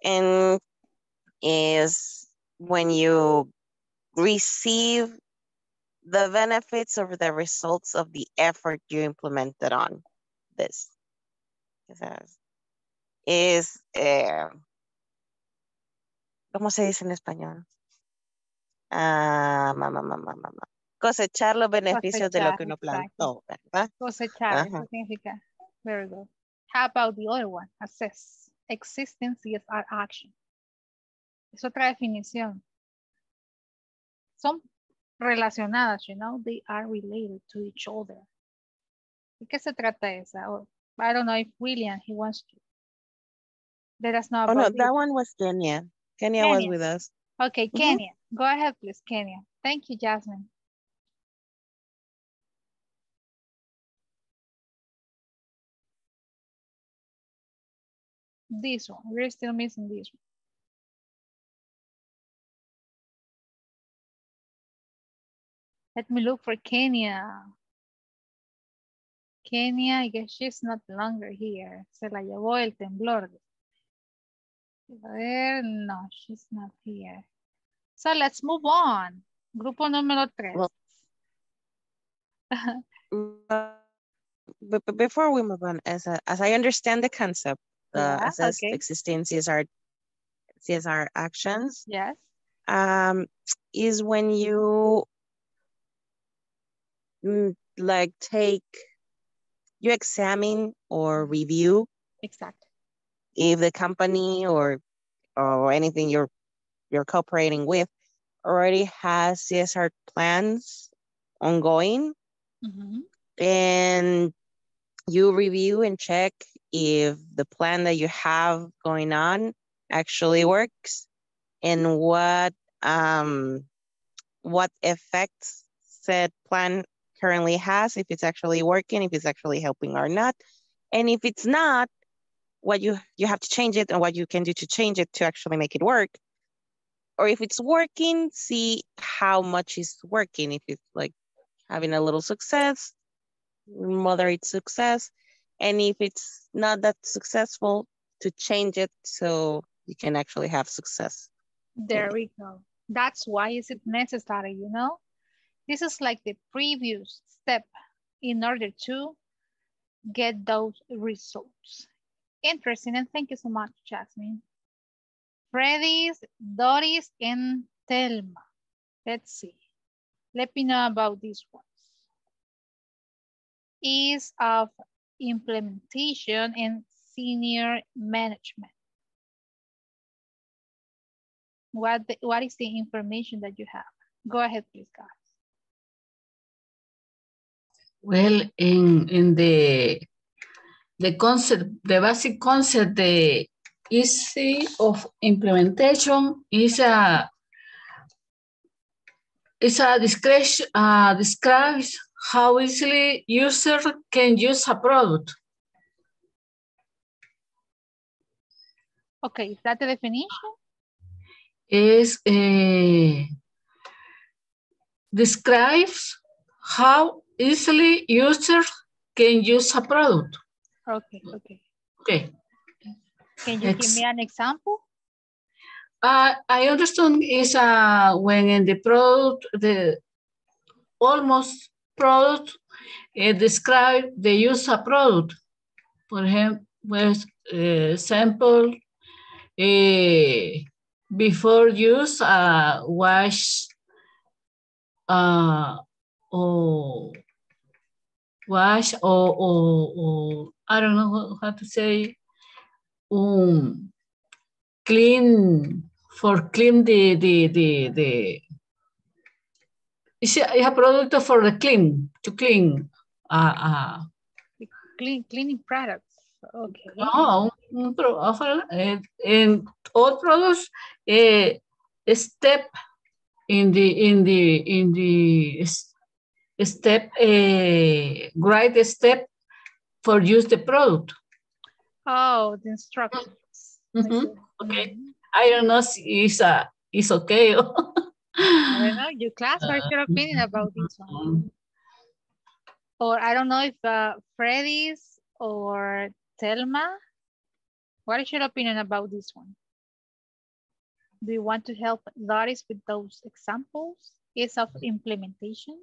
And is when you receive the benefits or the results of the effort you implemented on this. Is, eh, ¿cómo se dice en español? Ah, mamá, mamá, mamá. Cosechar los beneficios cosechar, de lo que uno plantó, exactly. ¿verdad? Cosechar, eso significa. Very good. How about the other one? Assess. Existing C S R action. Es otra definición. Son relacionadas, you know, they are related to each other. ¿De qué se trata esa? Oh, I don't know if William, he wants to. Let us know. Oh, no, it. That one was Kenia. Kenia. Kenia was with us. Okay, mm-hmm. Kenia. Go ahead, please, Kenia. Thank you, Yasmin. This one, we're still missing this one. Let me look for Kenia. Kenia, I guess she's not longer here. Se la llevó el temblor. A ver, no, she's not here. So let's move on. Grupo número tres. Well, but before we move on, as, a, as I understand the concept, Uh, yeah, assess okay. existing C S R, C S R actions. Yes. Um, is when you like take, you examine or review. Exactly. If the company or or anything you're you're cooperating with already has C S R plans ongoing, mm-hmm. and you review and check if the plan that you have going on actually works and what um, what effects said plan currently has, if it's actually working, if it's actually helping or not. And if it's not, what you, you have to change it and what you can do to change it to actually make it work. Or if it's working, see how much is working. If it's like having a little success, moderate success, and if it's not that successful, to change it so you can actually have success. There we go. That's why is it necessary, you know? This is like the previous step in order to get those results. Interesting, and thank you so much, Yasmin. Freddy's, Doris, and Thelma. Let's see. Let me know about these ones. Ease of implementation and senior management. What the, what is the information that you have? Go ahead, please, guys. Well, in in the the concept, the basic concept, the easy of implementation is a is a description uh, describes how easily user can use a product. Okay, is that the definition? Is uh, describes how easily user can use a product. Okay, okay. Okay. Can you Ex give me an example? Uh, I understand is uh, when in the product, the almost product uh, describe the use of product. For example, uh, before use, uh, wash uh, or wash or, or, or I don't know how to say, um, clean for clean the the the the. It's a product for the clean, to clean, uh, uh, Clean, cleaning products. Okay. No, un, ojalá, en, en otros eh, step in the in the in the step eh, right step for use the product. Oh, the instructions. Mm-hmm. Okay, mm-hmm. I don't know if it's a it's okay. I don't know. Your class, what's your opinion about this one? Or I don't know if uh, Freddy's or Thelma, what is your opinion about this one? Do you want to help Doris with those examples? Ease of implementation?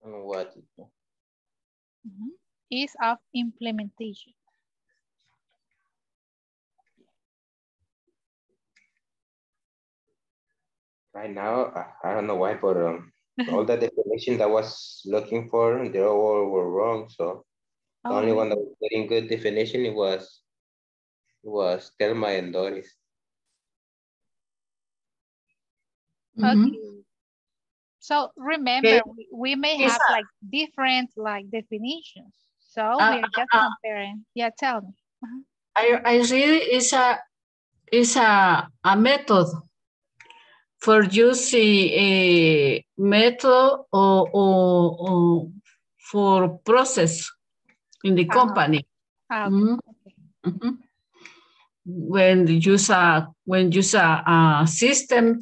What? Mm-hmm. Ease of implementation. Right now, I don't know why, but um, all the definitions I was looking for, they all were wrong. So the oh, only really? one that was getting good definition, it was, it was Thelma and Doris. Okay. Mm-hmm. So remember, okay. we, we may have yeah. like different like definitions. So uh, we are just uh, comparing. Yeah, tell me. Uh-huh. I I really it's a it's a a method. For using a method or, or, or for process in the company. Uh-huh. Mm-hmm. Okay. Mm-hmm. When use a when use a, a system,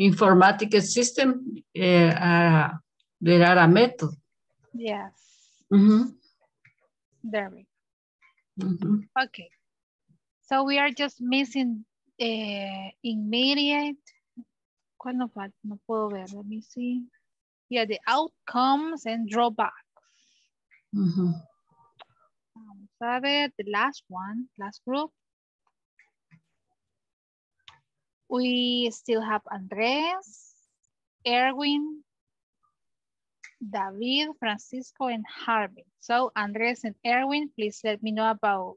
informatic system, uh, uh, there are a method. Yes. Mm-hmm. There we go. Mm-hmm. Okay. So we are just missing uh, immediate. No, no puedo ver. Let me see. Yeah, the outcomes and drawbacks. Mm-hmm. Vamos a ver, the last one, last group. We still have Andres, Erwin, David, Francisco, and Harvin. So Andres and Erwin, please let me know about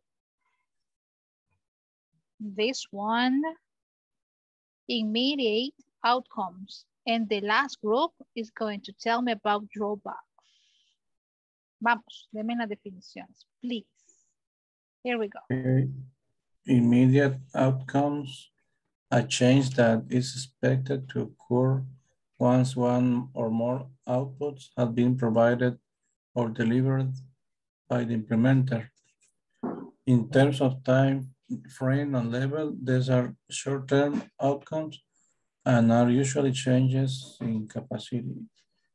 this one. Immediate outcomes. And the last group is going to tell me about drawbacks. Vamos, deme las definiciones, please. Here we go. Okay. Immediate outcomes, a change that is expected to occur once one or more outputs have been provided or delivered by the implementer. In terms of time frame and level, these are short-term outcomes and are usually changes in capacity,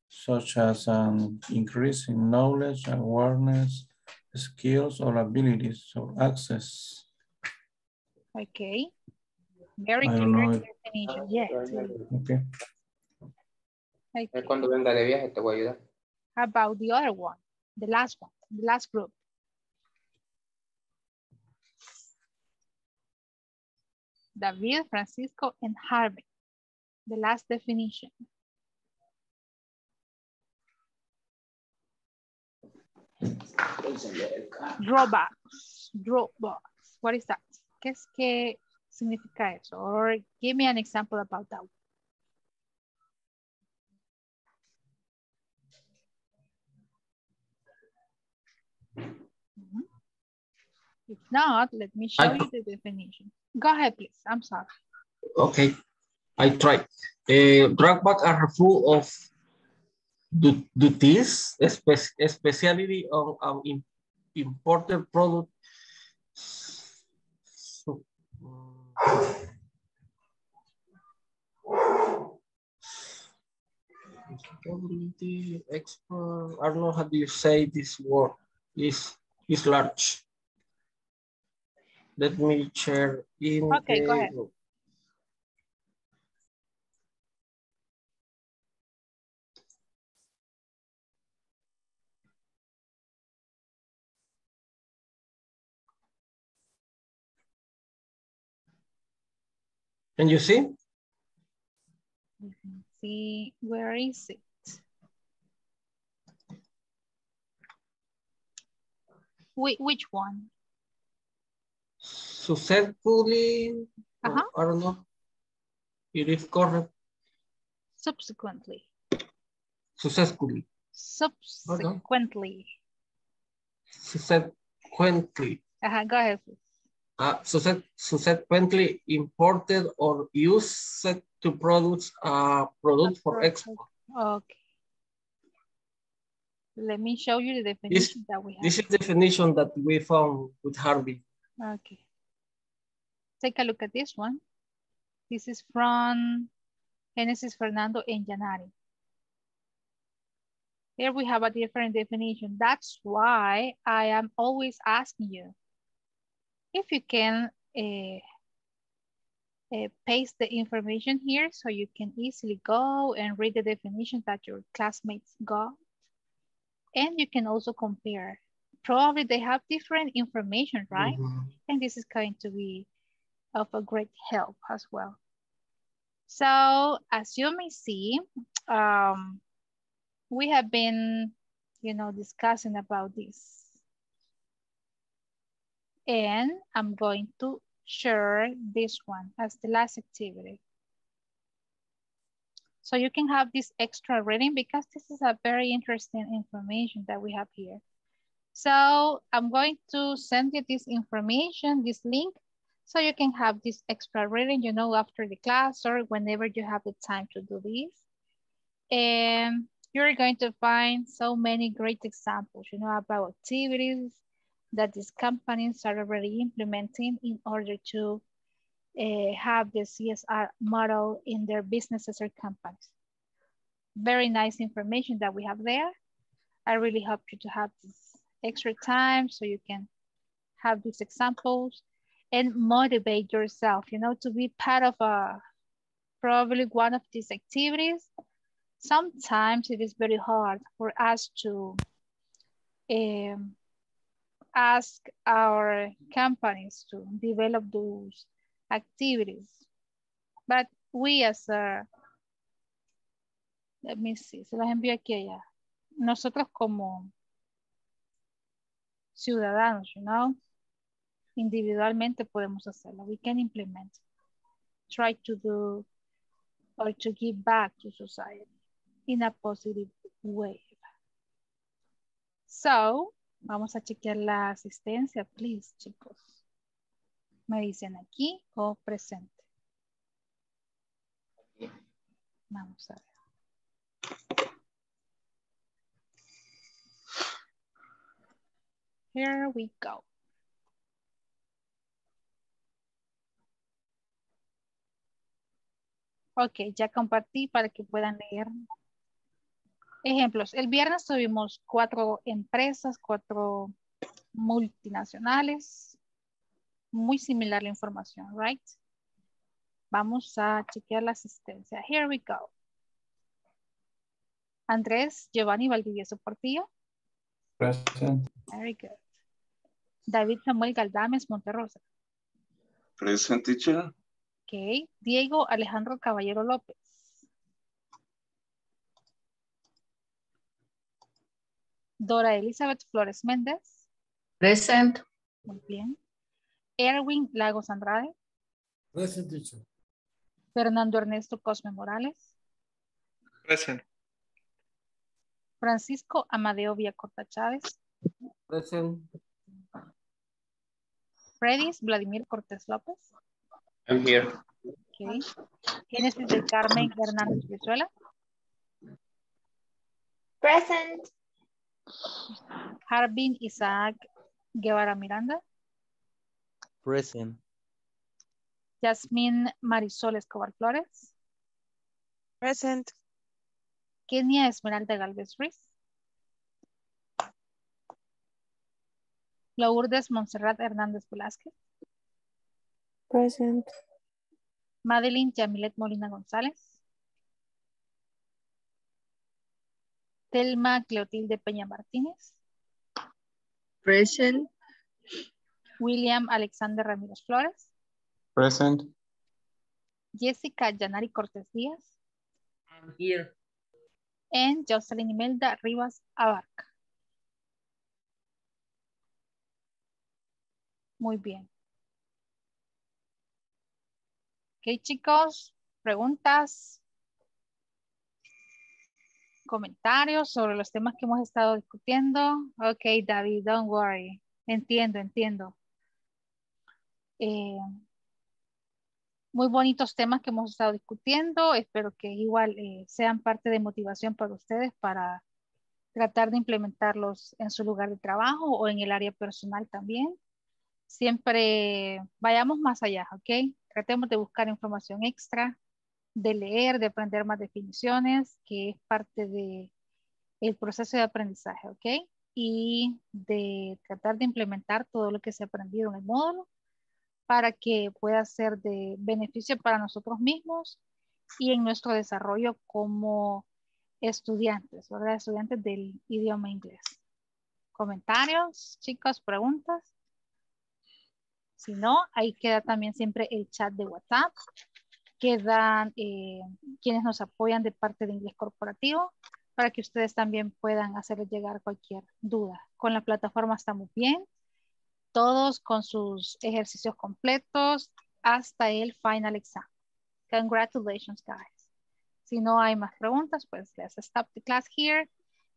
such as an increase in knowledge, awareness, skills, or abilities, or access. Okay. Very clear definition. Yes. Okay. Okay. How about the other one, the last one, the last group? David, Francisco, and Harvey. The last definition. Drawbacks. Drawbacks. What is that? ¿Qué es que significa eso? Or give me an example about that. Mm-hmm. If not, let me show I... you the definition. Go ahead, please. I'm sorry. Okay. I tried. Uh, drawbacks are full of duties, especially on our imported product. So, export, I don't know how do you say this word. Is is large. Let me share in. Okay, the, go ahead. Can you see? We can see, where is it? Wait, which one? Successfully, uh-huh. I don't know. It is correct. Subsequently. Successfully. Subsequently. Subsequently. Uh-huh, go ahead. Uh, subsequently imported or used to produce a product for product. export. Okay. Let me show you the definition this, that we have. This is the definition that we found with Harvey. Okay. Take a look at this one. This is from Genesis, Fernando, and Yanari. Here we have a different definition. That's why I am always asking you if you can uh, uh, paste the information here so you can easily go and read the definition that your classmates got. And you can also compare. Probably they have different information, right? Mm-hmm. And this is going to be of a great help as well. So as you may see, um, we have been, you know, discussing about this. And I'm going to share this one as the last activity. So you can have this extra reading because this is a very interesting information that we have here. So I'm going to send you this information, this link, so you can have this extra reading, you know, after the class or whenever you have the time to do this. And you're going to find so many great examples, you know, about activities that these companies are already implementing in order to Uh, have the C S R model in their businesses or companies. Very nice information that we have there. I really hope you to have this extra time so you can have these examples and motivate yourself, you know, to be part of a, probably one of these activities. Sometimes it is very hard for us to um, ask our companies to develop those activities, but we as a, let me see, se las envío aquí allá. Nosotros como ciudadanos, you know, individualmente podemos hacerlo. We can implement, try to do or to give back to society in a positive way. So, vamos a chequear la asistencia, please, chicos. Me dicen aquí o presente. Vamos a ver. Here we go. Ok, ya compartí para que puedan leer. Ejemplos. El viernes tuvimos cuatro empresas, cuatro multinacionales. Muy similar la información, right? Vamos a chequear la asistencia. Here we go. Andrés Giovanni Valdivieso Portillo. Present. Very good. David Samuel Galdámez Monterrosa. Present, teacher. Okay. Diego Alejandro Caballero López. Dora Elizabeth Flores Méndez. Present. Muy bien. Erwin Lagos Andrade. Present, teacher. Fernando Ernesto Cosme Morales. Present. Francisco Amadeo Villacorta Chávez. Present. Freddy Vladimir Cortés López. I'm here. Okay. Génesis del Carmen Hernández Vizuela. Present. Harvin Isaac Guevara Miranda. Present. Yasmin Marisol Escobar Flores. Present. Kenia Esmeralda Galvez Ruiz. Lourdes Monserrat Hernández Velázquez. Present. Madeline Yamilet Molina González. Thelma Clotilde Peña-Martinez. Present. William Alexander Ramirez Flores. Present. Jessica Yanari Cortés-Díaz. I'm here. And Jocelyn Imelda Rivas Abarca. Muy bien. Ok, chicos, preguntas, comentarios sobre los temas que hemos estado discutiendo. Ok, David, don't worry. Entiendo, entiendo. Eh, muy bonitos temas que hemos estado discutiendo. Espero que igual eh, sean parte de motivación para ustedes para tratar de implementarlos en su lugar de trabajo o en el área personal también. Siempre vayamos más allá, ¿ok? Tratemos de buscar información extra, de leer, de aprender más definiciones, que es parte de el proceso de aprendizaje, ¿ok? Y de tratar de implementar todo lo que se aprendió en el módulo para que pueda ser de beneficio para nosotros mismos y en nuestro desarrollo como estudiantes, ¿verdad? Estudiantes del idioma inglés. Comentarios, chicos, preguntas. Si no, ahí queda también siempre el chat de WhatsApp. Quedan eh, quienes nos apoyan de parte de Inglés Corporativo para que ustedes también puedan hacerles llegar cualquier duda. Con la plataforma estamos bien. Todos con sus ejercicios completos hasta el final exam. Congratulations, guys. Si no hay más preguntas, pues let's stop the class here.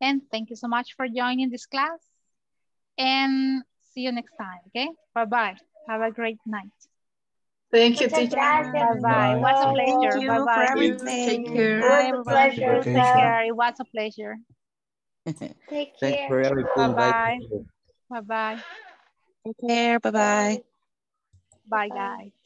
And thank you so much for joining this class. And see you next time, okay? Bye-bye. Have a great night. Thank you, teacher. Bye-bye. It was a pleasure. Bye-bye. Take care. Bye, everybody. Take care. It was a pleasure. Take care. Bye-bye. Bye-bye. Take care. Bye-bye. Bye, guys.